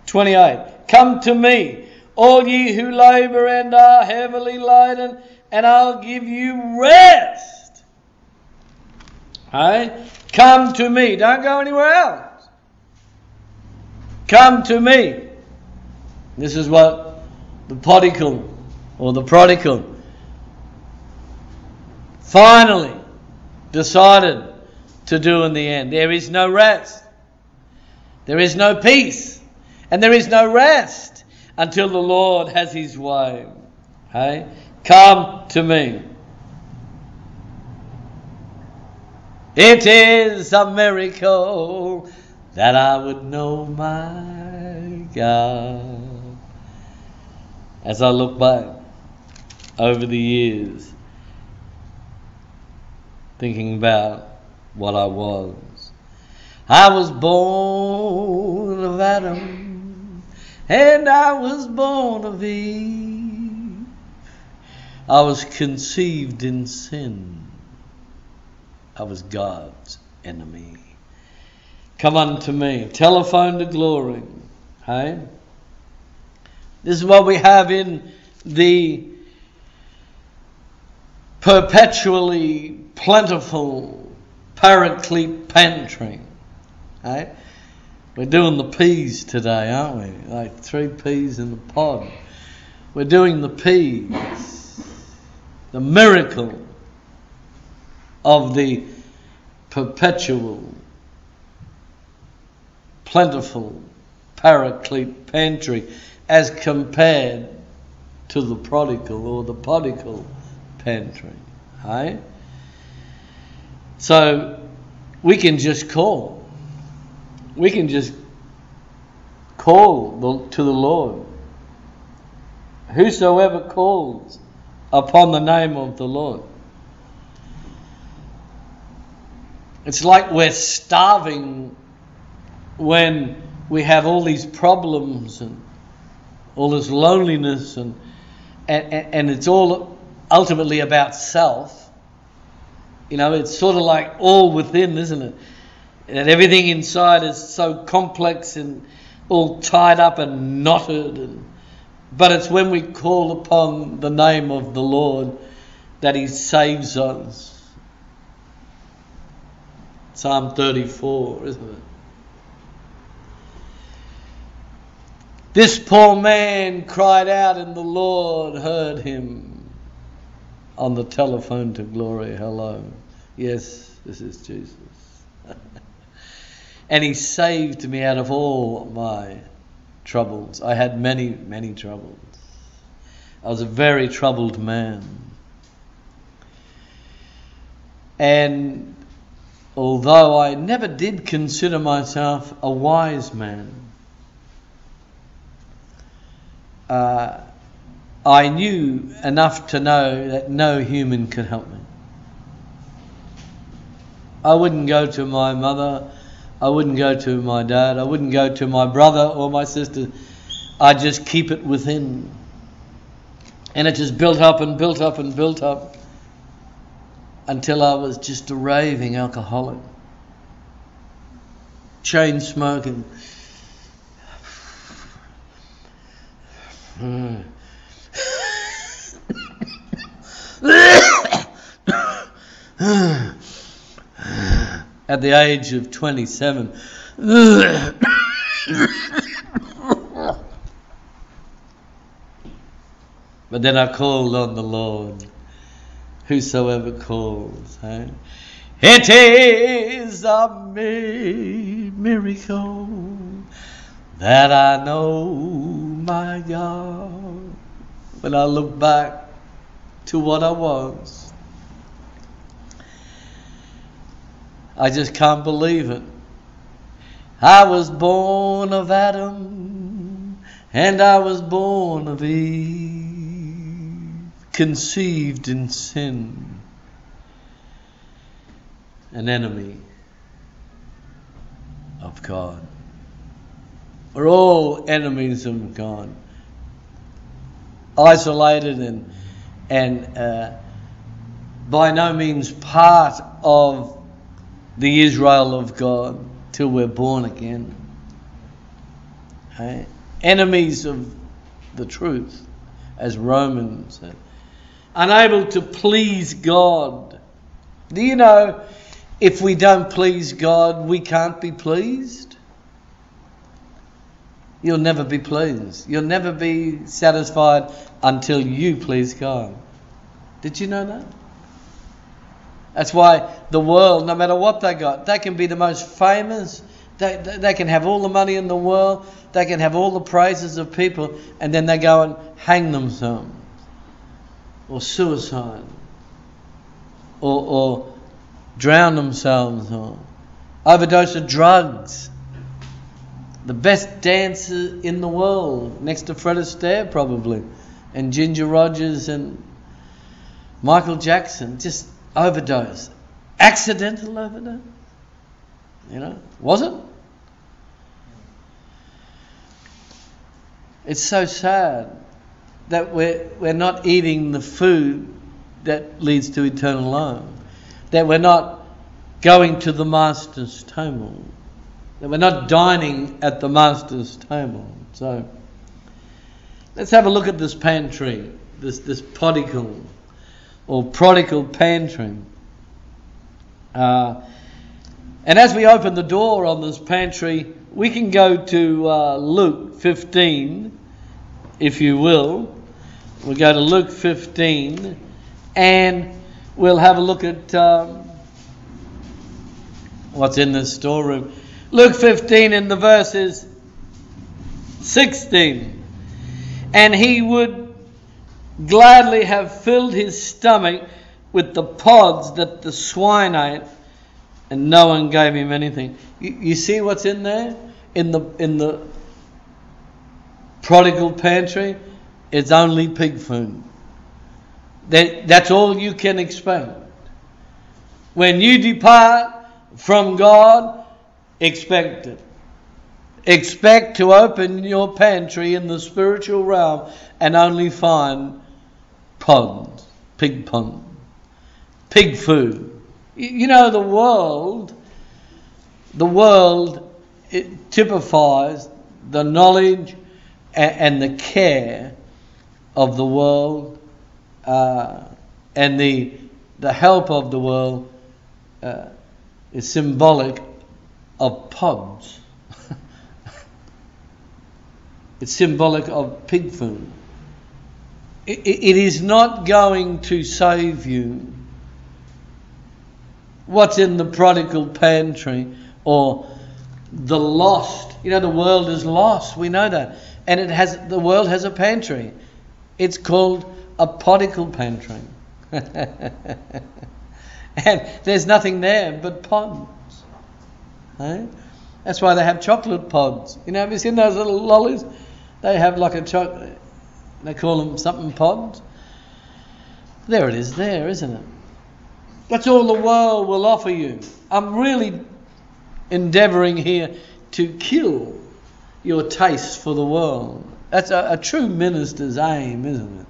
28. Come to me, all ye who labour and are heavily laden, and I'll give you rest. Right? Come to me. Don't go anywhere else. Come to me. This is what the prodigal, or the prodigal, finally decided to do in the end. There is no rest. There is no peace. And there is no rest until the Lord has his way. Hey? Come to me. It is a miracle that I would know my God. As I look back over the years, thinking about what I was born of Adam, and I was born of Eve. I was conceived in sin. I was God's enemy. Come unto me. Telephone to glory. Hey? This is what we have in the perpetually plentiful paraclete pantry. Right? We're doing the peas today, aren't we? Like 3 peas in the pod. We're doing the peas. the miracle of the perpetual, plentiful paraclete pantry as compared to the prodigal or the podical pantry. Hey? So we can just call. We can just call to the Lord. Whosoever calls upon the name of the Lord. It's like we're starving when we have all these problems and all this loneliness and it's all ultimately about self. You know, it's sort of like all within, isn't it? And everything inside is so complex and all tied up and knotted. But it's when we call upon the name of the Lord that He saves us. Psalm 34, isn't it? This poor man cried out and the Lord heard him. On the telephone to glory, hello. Yes, this is Jesus. And He saved me out of all my troubles. I had many, many troubles. I was a very troubled man. And although I never did consider myself a wise man, I knew enough to know that no human could help me. I wouldn't go to my mother, I wouldn't go to my dad, I wouldn't go to my brother or my sister. I'd just keep it within. And it just built up and built up and built up until I was just a raving alcoholic. Chain smoking. At the age of 27. But then I called on the Lord. Whosoever calls. Hey? It is a miracle that I know my God. When I look back to what I was, I just can't believe it. I was born of Adam and I was born of Eve, conceived in sin, an enemy of God. We're all enemies of God, isolated and by no means part of the Israel of God till we're born again. Okay? Enemies of the truth, as Romans said. Unable to please God. Do you know, if we don't please God, we can't be pleased? You'll never be pleased. You'll never be satisfied until you please God. Did you know that? That's why the world, no matter what they got, they can be the most famous, they can have all the money in the world, they can have all the praises of people, and then they go and hang themselves, or suicide, or drown themselves, or overdose of drugs. The best dancer in the world, next to Fred Astaire probably, and Ginger Rogers and Michael Jackson, just overdose, accidental overdose, you know, was it? It's so sad that we're not eating the food that leads to eternal life, that we're not going to the Master's table, that we're not dining at the Master's table. So let's have a look at this pantry, this podicle, or prodigal pantry. And as we open the door on this pantry, we can go to Luke 15, if you will. We'll go to Luke 15 and we'll have a look at what's in the storeroom. Luke 15 in the verses 16. And he would gladly have filled his stomach with the pods that the swine ate, and no one gave him anything. You see what's in there? In the prodigal pantry, it's only pig food. That's all you can expect. When you depart from God, expect it. Expect to open your pantry in the spiritual realm and only find pond, pig food. You know, the world it typifies the knowledge and the care of the world and the help of the world is symbolic of pods. It's symbolic of pig food. It is not going to save you. What's in the prodigal pantry or the lost? You know, the world is lost. We know that. And the world has a pantry. It's called a prodigal pantry. And there's nothing there but pods. Right? That's why they have chocolate pods. You know, have you seen those little lollies? They have like a chocolate, they call them something pods. There it is there, isn't it? That's all the world will offer you. I'm really endeavouring here to kill your taste for the world. That's a true minister's aim, isn't it?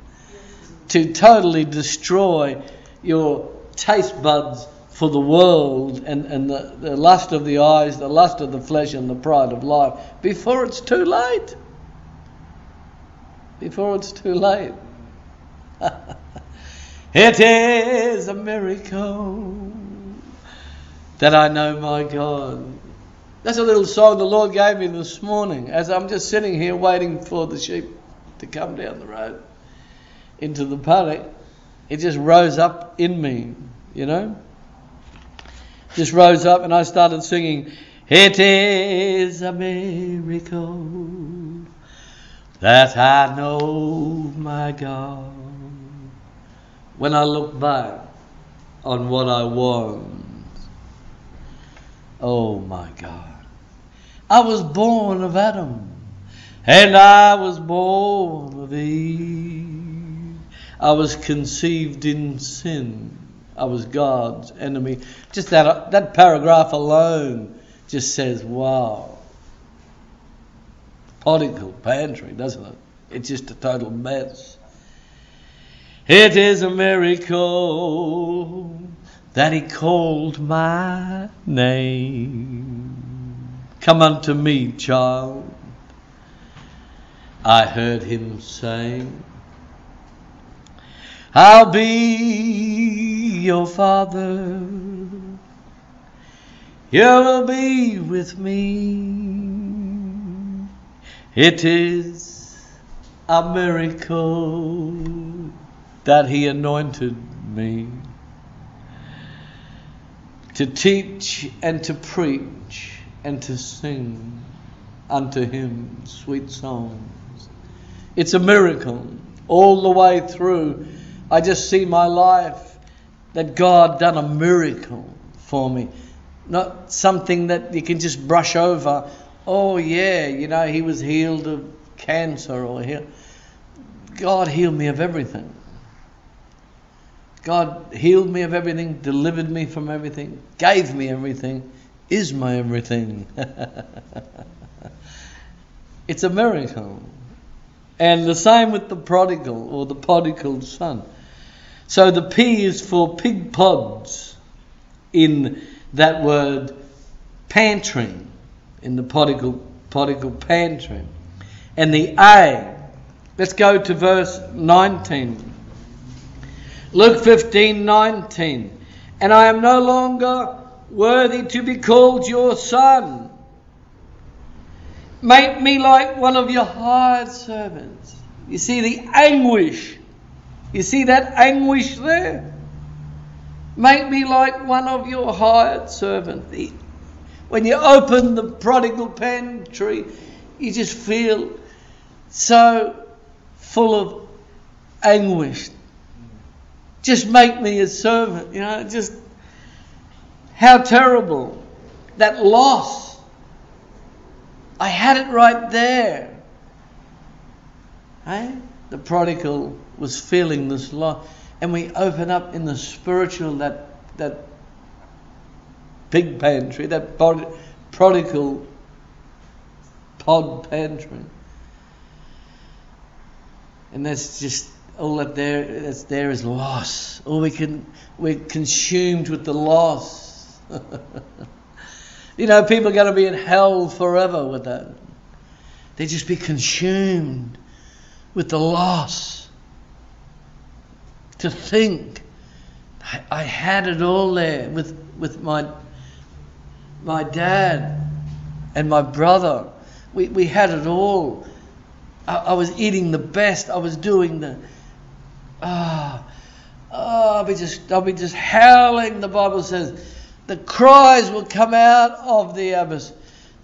To totally destroy your taste buds for the world and the lust of the eyes, the lust of the flesh and the pride of life before it's too late. Before it's too late. It is a miracle that I know my God. That's a little song the Lord gave me this morning as I'm just sitting here waiting for the sheep to come down the road into the paddock. It just rose up in me, you know. Just rose up and I started singing, it is a miracle that I know my God. When I look back on what I was, oh my God, I was born of Adam and I was born of Eve. I was conceived in sin. I was God's enemy. Just that paragraph alone just says, wow. Prodigal pantry, doesn't it? It's just a total mess. It is a miracle that he called my name. Come unto me, child. I heard him saying, I'll be your father, you will be with me. It is a miracle that he anointed me to teach and to preach and to sing unto him sweet songs. It's a miracle all the way through. I just see my life that God done a miracle for me. Not something that you can just brush over. Oh yeah, you know, he was healed of cancer or healed. God healed me of everything. God healed me of everything, delivered me from everything, gave me everything, is my everything. It's a miracle. And the same with the prodigal or the prodigal son. So the P is for pig pods in that word pantry, in the prodigal pantry. And the A, let's go to verse 19. Luke 15:19. And I am no longer worthy to be called your son. Make me like one of your hired servants. You see the anguish. You see that anguish there? Make me like one of your hired servants. When you open the prodigal pantry, you just feel so full of anguish. Just make me a servant, you know, just how terrible, that loss. I had it right there. Eh? The prodigal was feeling this loss. And we open up in the spiritual, that pig pantry, that prodigal pod pantry. And that's just all that there. That's there is loss. All we're consumed with the loss. You know, people are going to be in hell forever with that. They just be consumed with the loss. To think, I had it all there with my dad and my brother. We had it all. I was eating the best. I was doing the I'll be just howling. The Bible says the cries will come out of the abyss.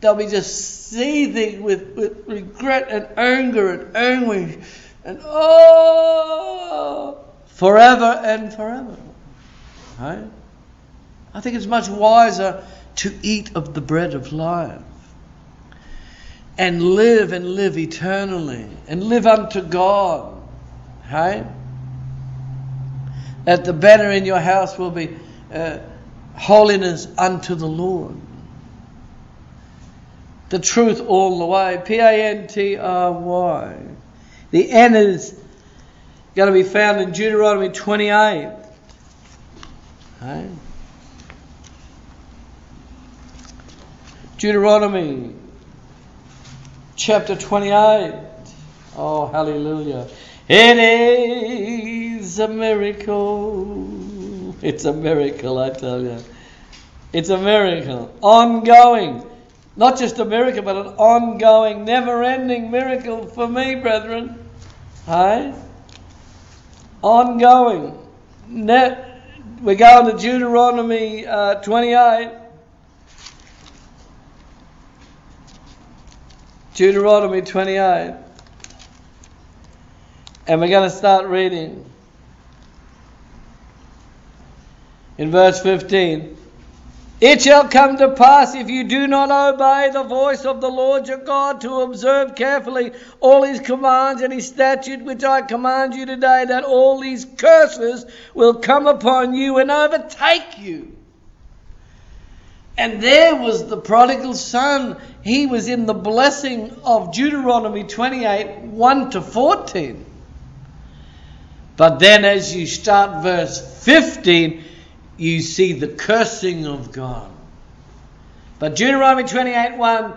They'll be just seething with regret and anger and anguish and forever and forever. Right? I think it's much wiser to eat of the bread of life and live eternally and live unto God. Right? That the banner in your house will be holiness unto the Lord. The truth all the way. Pantry. The N is going to be found in Deuteronomy 28. Right? Deuteronomy chapter 28. Oh, hallelujah. It is a miracle. It's a miracle, I tell you. It's a miracle. Ongoing. Not just a miracle, but an ongoing, never-ending miracle for me, brethren. Right? Ongoing. We're going to Deuteronomy 28. Deuteronomy 28. And we're going to start reading in verse 15. It shall come to pass, if you do not obey the voice of the Lord your God, to observe carefully all his commands and his statutes which I command you today, that all these curses will come upon you and overtake you. And there was the prodigal son. He was in the blessing of Deuteronomy 28, 1 to 14. But then as you start verse 15, you see the cursing of God. But Deuteronomy 28, 1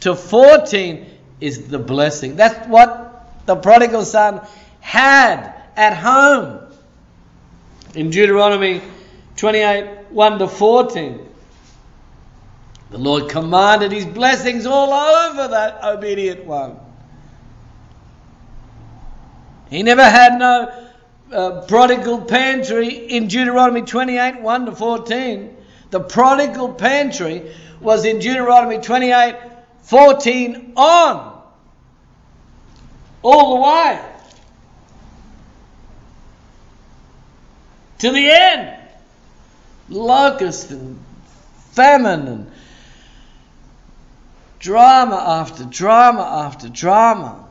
to 14 is the blessing. That's what the prodigal son had at home. In Deuteronomy 28, 1 to 14, the Lord commanded his blessings all over that obedient one. He never had no prodigal pantry in Deuteronomy 28, 1 to 14. The prodigal pantry was in Deuteronomy 28, 14 on. All the way. To the end. Locust and famine and drama after drama after drama.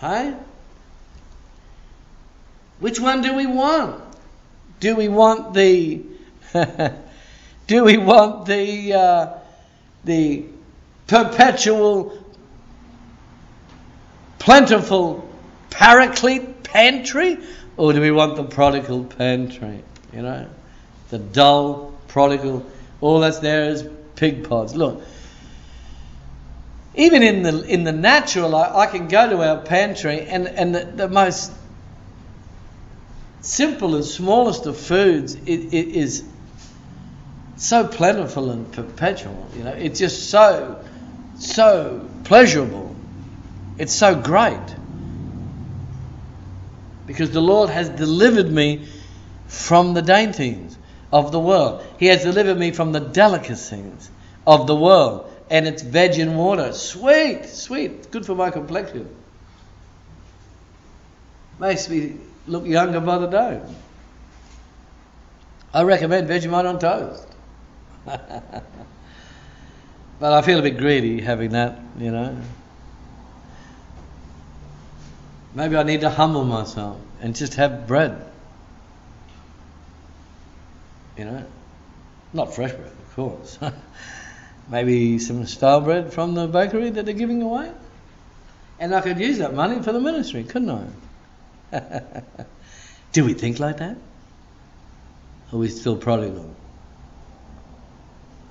Hey? Which one do we want? Do we want the the perpetual plentiful paraclete pantry, or do we want the prodigal pantry? You know, the dull prodigal. All that's there is pig pods. Look, even in the natural, I can go to our pantry and the most simple and smallest of foods, it is so plentiful and perpetual. You know, it's just so pleasurable. It's so great because the Lord has delivered me from the dainties of the world. He has delivered me from the delicacies of the world. And it's veg and water. Sweet, sweet. Good for my complexion. Makes me look younger by the day. I recommend Vegemite on toast. But I feel a bit greedy having that, you know. Maybe I need to humble myself and just have bread. You know, not fresh bread, of course. Maybe some stale bread from the bakery that they're giving away. And I could use that money for the ministry, couldn't I? Do we think like that? Or are we still prodigal?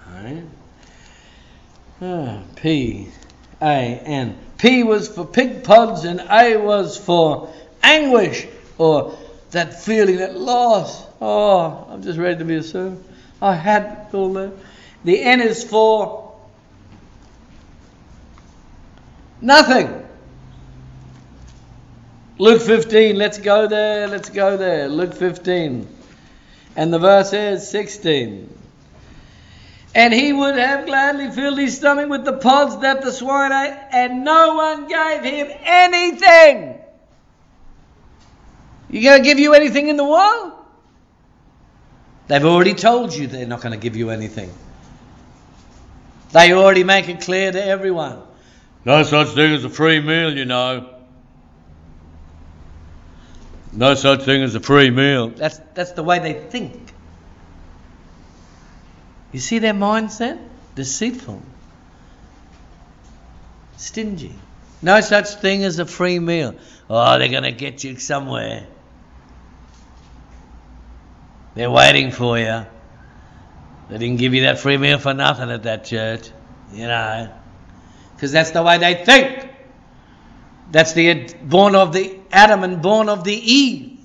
Alright. P-A-N. P was for pig pods and A was for anguish, or that feeling, that loss. Oh, I'm just ready to be a servant. I had all that. The N is for nothing. Luke 15, let's go there, let's go there. Luke 15. And the verse is 16. And he would have gladly filled his stomach with the pods that the swine ate, and no one gave him anything. You going to give you anything in the world? They've already told you they're not going to give you anything. They already make it clear to everyone. No such thing as a free meal, you know. No such thing as a free meal. That's the way they think. You see their mindset? Deceitful. Stingy. No such thing as a free meal. Oh, they're going to get you somewhere. They're waiting for you. They didn't give you that free meal for nothing at that church, you know, because that's the way they think. That's the born of the Adam and born of the Eve,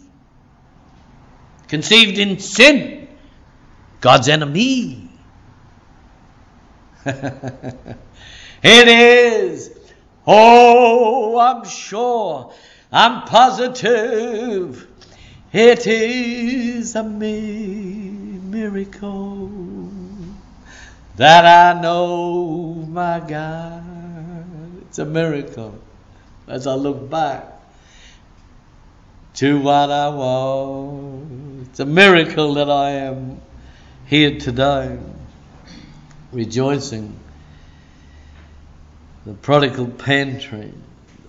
conceived in sin, God's enemy. It is. Oh, I'm sure. I'm positive. It is a miracle that I know my God. It's a miracle as I look back to what I was. It's a miracle that I am here today, rejoicing. The prodigal pantry,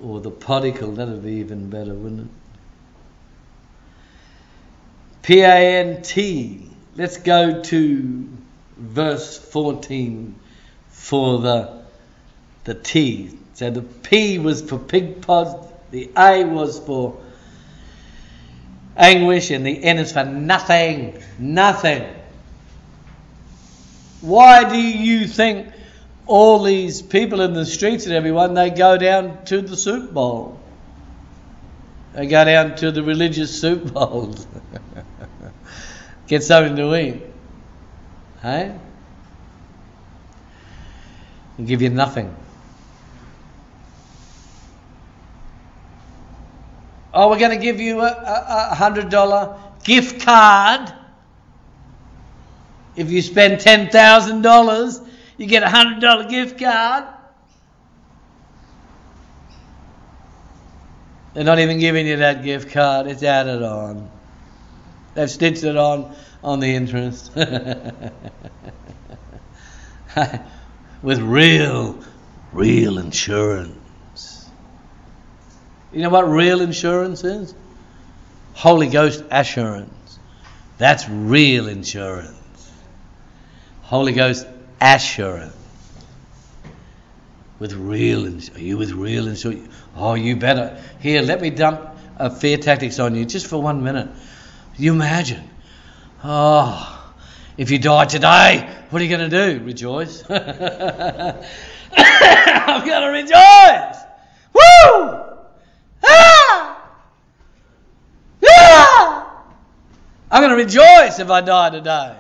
or the podicle, that would be even better, wouldn't it? P-A-N-T. Let's go to verse 14 for the T. So the P was for pig pods, the A was for anguish, and the N is for nothing. Nothing. Why do you think all these people in the streets and everyone, they go down to the soup bowl? They go down to the religious soup bowls. Get something to eat. Hey? It'll give you nothing. Oh, we're going to give you a $100 gift card. If you spend $10,000, you get a $100 gift card. They're not even giving you that gift card. It's added on. They've stitched it on the interest. With real insurance. You know what real insurance is? Holy Ghost assurance. That's real insurance. Holy Ghost assurance. With real insurance. Are you with real insurance? Oh, you better. Here, let me dump a fear tactics on you just for 1 minute. You imagine, oh, if you die today, what are you going to do? Rejoice. I'm going to rejoice. Woo! Ah! Ah! I'm going to rejoice if I die today.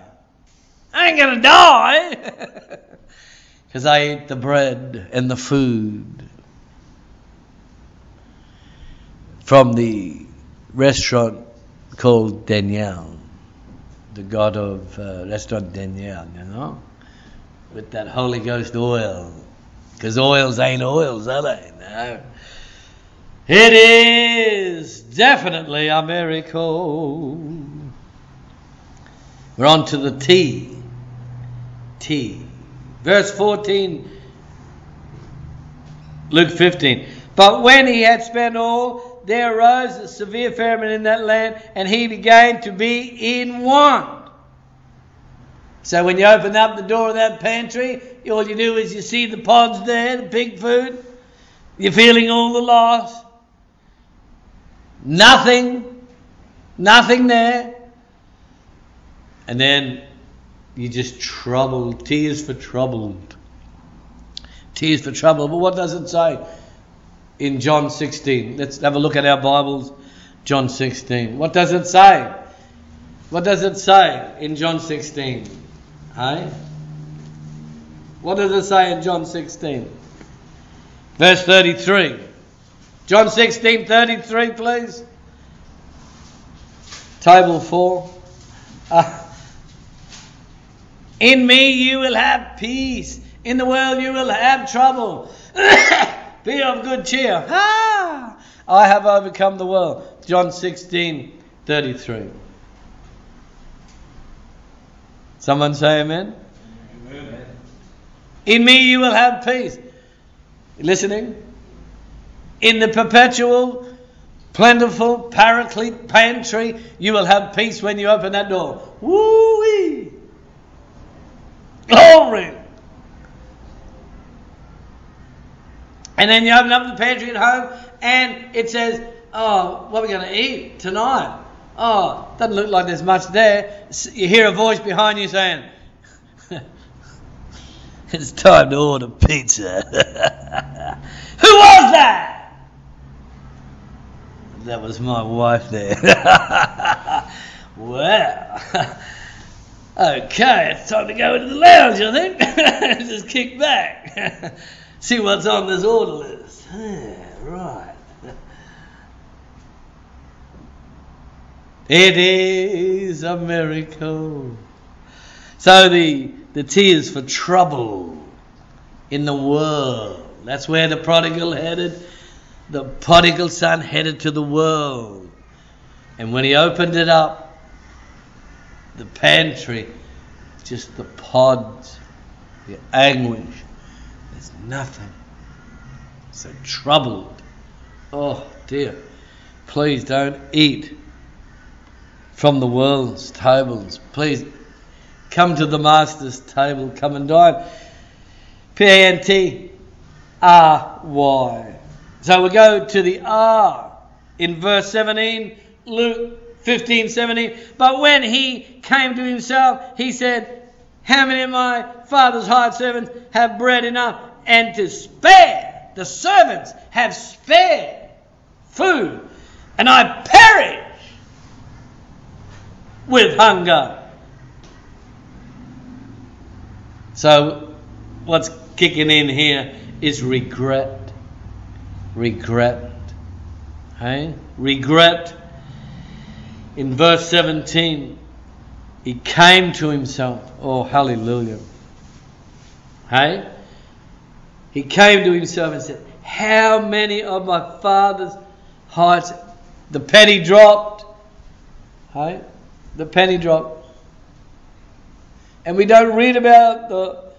I ain't going to die because I ate the bread and the food from the restaurant called Daniel, the god of restaurant Daniel, you know, with that Holy Ghost oil, because oils ain't oils, are they? No. It is definitely a miracle. We're on to the T. T. Verse 14, Luke 15. But when he had spent all, there arose a severe famine in that land, and he began to be in want. So when you open up the door of that pantry, all you do is you see the pods there, the pig food. You're feeling all the loss. Nothing there. And then you just troubled, tears for troubled. Tears for trouble. But what does it say in John 16? Let's have a look at our Bibles. John 16. What does it say? What does it say in John 16? Hey? What does it say in John 16? Verse 33. John 16, 33, please. Table 4. In me you will have peace. In the world you will have trouble. Be of good cheer. Ah! I have overcome the world. John 16, 33. Someone say amen. Amen. In me you will have peace. Listening? In the perpetual, plentiful, paraclete pantry, you will have peace when you open that door. Woo-wee! Glory! And then you open up the pantry at home and it says, oh, what are we going to eat tonight? Oh, doesn't look like there's much there. You hear a voice behind you saying, it's time to order pizza. Who was that? That was my wife there. Wow. Okay, it's time to go into the lounge, I think. Just kick back. See what's on this order list. Yeah, right. It is a miracle. So the T is for trouble in the world. That's where the prodigal headed, the prodigal son headed to the world. And when he opened it up, the pantry, just the pods, the anguish, there's nothing. So troubled. Oh dear, please don't eat from the world's tables. Please come to the Master's table. Come and dine. P-A-N-T-R-Y. So we go to the R in verse 17, Luke 15, 17. But when he came to himself, he said, how many of my father's hired servants have bread enough and to spare? The servants have spared food, and I perish with hunger. So what's kicking in here is regret. Regret. Hey? Regret. In verse 17, he came to himself. Oh, hallelujah. Hey? He came to himself and said, how many of my father's hides? The penny dropped. Hey? The penny dropped. And we don't read about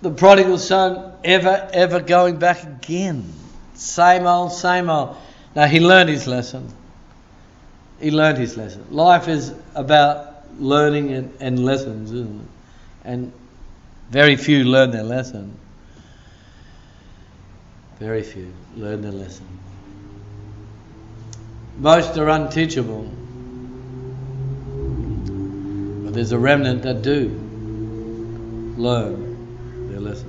the prodigal son ever going back again. Same old, same old. Now, he learned his lesson. He learned his lesson. Life is about learning and lessons, isn't it? And very few learn their lesson. Very few learn their lesson. Most are unteachable. But there's a remnant that do learn their lesson.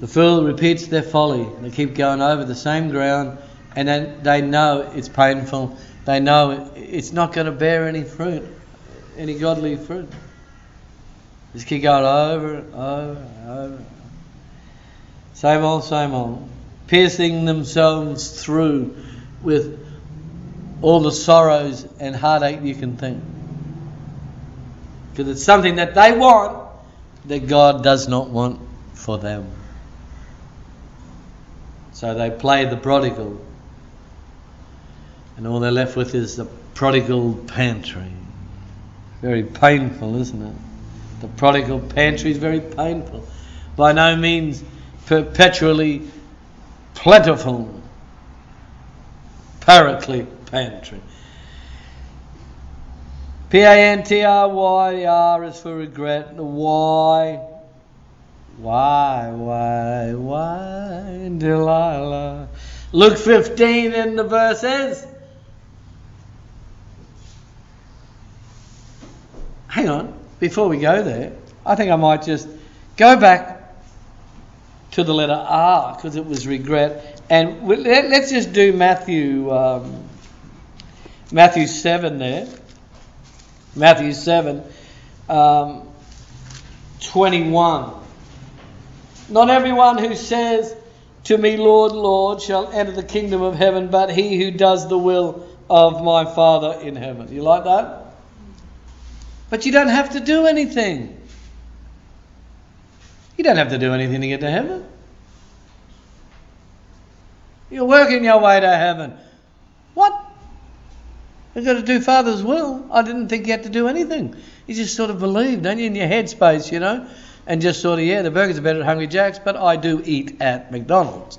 The fool repeats their folly. They keep going over the same ground, and then they know it's painful. They know it's not going to bear any fruit, any godly fruit. Just keep going over and over and over. Same old, same old. Piercing themselves through with all the sorrows and heartache you can think. Because it's something that they want that God does not want for them. So they play the prodigal, and all they're left with is the prodigal pantry. Very painful, isn't it? The prodigal pantry is very painful. By no means perpetually plentiful, paraclete pantry. P-A-N-T-R-Y-R is for regret. Why, Delilah? Luke 15 in the verses. Hang on, before we go there, I think I might just go back to the letter R, because it was regret. And let's just do Matthew 7 there. Matthew 7, 21. Not everyone who says to me, Lord, Lord, shall enter the kingdom of heaven, but he who does the will of my Father in heaven. You like that? But you don't have to do anything. You don't have to do anything to get to heaven. You're working your way to heaven. What? You've got to do Father's will. I didn't think you had to do anything. You just sort of believe, don't you, in your head space, you know? And just sort of, yeah, the burgers are better at Hungry Jack's, but I do eat at McDonald's.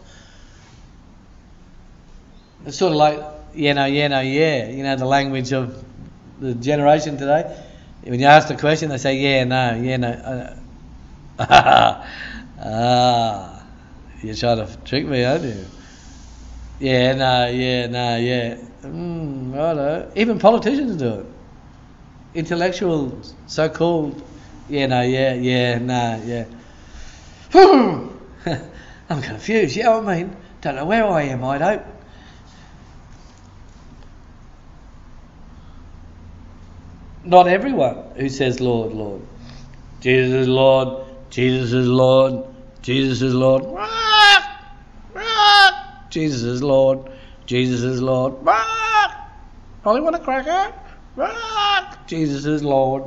It's sort of like, yeah. You know, the language of the generation today. When you ask the question, they say, yeah, no. You're trying to trick me, aren't you? Yeah, no. Righto. Even politicians do it. Intellectuals, so-called. Yeah, no, yeah. I'm confused. Yeah, I mean, don't know where I am, I don't. Not everyone who says, Lord, Lord. Jesus is Lord, Jesus is Lord, Jesus is Lord. Jesus is Lord, Jesus is Lord. Only want a cracker? Jesus is Lord.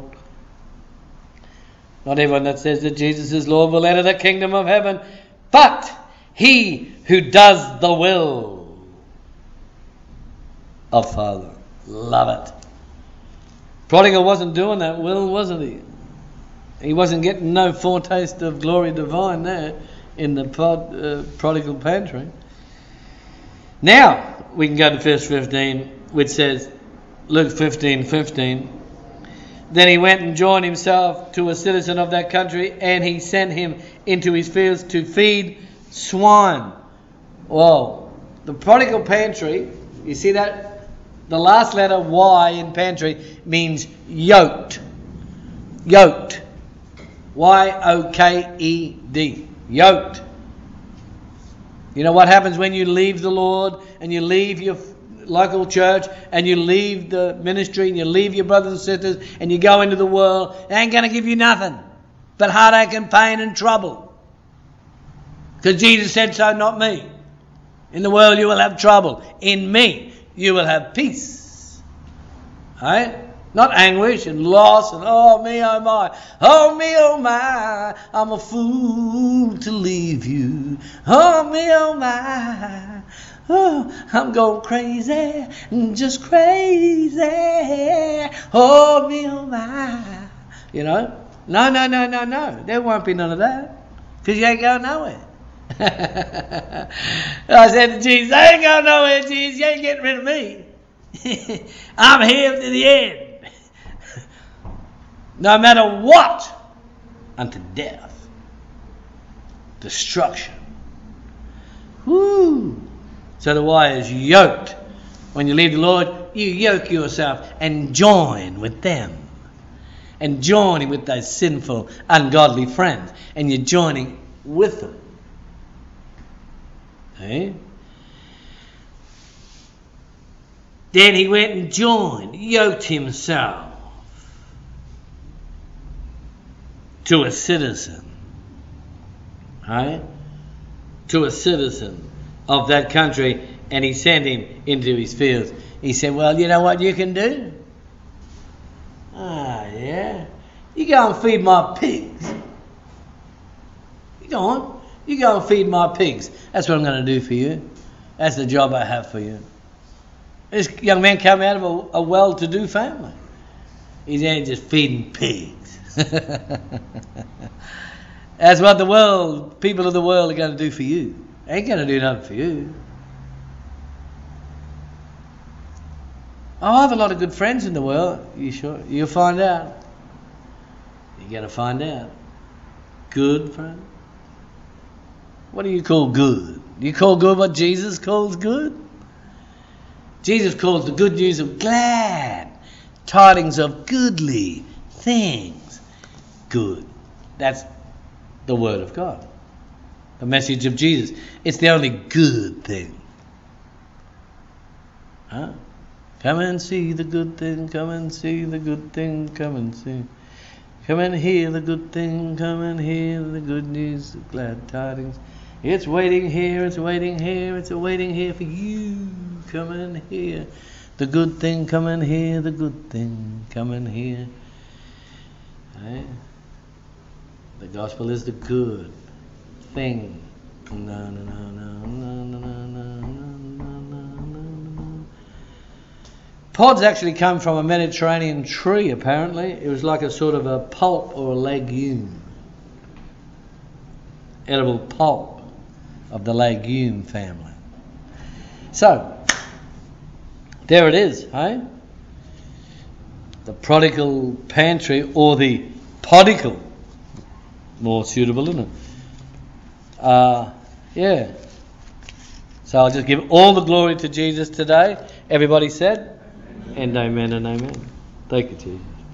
Not everyone that says that Jesus is Lord will enter the kingdom of heaven, but he who does the will of Father. Love it. Prodigal wasn't doing that will, wasn't he? He wasn't getting no foretaste of glory divine there in the prodigal pantry. Now we can go to verse 15, which says, Luke 15:15. Then he went and joined himself to a citizen of that country, and he sent him into his fields to feed swine. Whoa. The prodigal pantry, you see that? The last letter Y in pantry means yoked. Yoked. Y-O-K-E-D. Yoked. You know what happens when you leave the Lord and you leave your local church and you leave the ministry and you leave your brothers and sisters and you go into the world? It ain't going to give you nothing but heartache and pain and trouble, because Jesus said so, not me. In the world you will have trouble, in me you will have peace. Right? Not anguish and loss and oh me oh my I'm a fool to leave you, oh me oh my. Oh, I'm going crazy, just crazy. Oh, me, oh, my. You know? No. There won't be none of that, because you ain't going nowhere. I said to Jesus, I ain't going nowhere, Jesus. You ain't getting rid of me. I'm here to the end. No matter what, unto death, destruction. Woo! So the Y is yoked. When you leave the Lord, you yoke yourself and join with them. And join with those sinful, ungodly friends. And you're joining with them. Okay? Then he went and joined, yoked himself to a citizen. Right? To a citizen of that country, and he sent him into his fields. He said, well, you know what you can do? Ah, yeah. You go and feed my pigs. You go on. You go and feed my pigs. That's what I'm going to do for you. That's the job I have for you. This young man came out of a well-to-do family. He's out just feeding pigs. That's what the world, people of the world, are going to do for you. They ain't going to do nothing for you. Oh, I have a lot of good friends in the world. You sure? You'll find out. You're going to find out. Good friend? What do you call good? You call good what Jesus calls good? Jesus calls the good news of glad tidings of goodly things good. That's the Word of God, the message of Jesus. It's the only good thing. Huh? Come and see the good thing, come and see the good thing, come and see. Come and hear the good thing, come and hear the good news of glad tidings. It's waiting here, it's waiting here, it's waiting here for you. Come and hear the good thing, come and hear the good thing, come and hear. Right? The gospel is the good thing. No, no, no, no, no, no, no, no, no, no. Pods actually come from a Mediterranean tree, apparently. It was like a sort of a pulp or a legume. Edible pulp of the legume family. So, there it is, hey? The prodigal pantry, or the podicle. More suitable, isn't it? Yeah. So I'll just give all the glory to Jesus today. Everybody said? Amen. And amen and amen. Thank you, Jesus.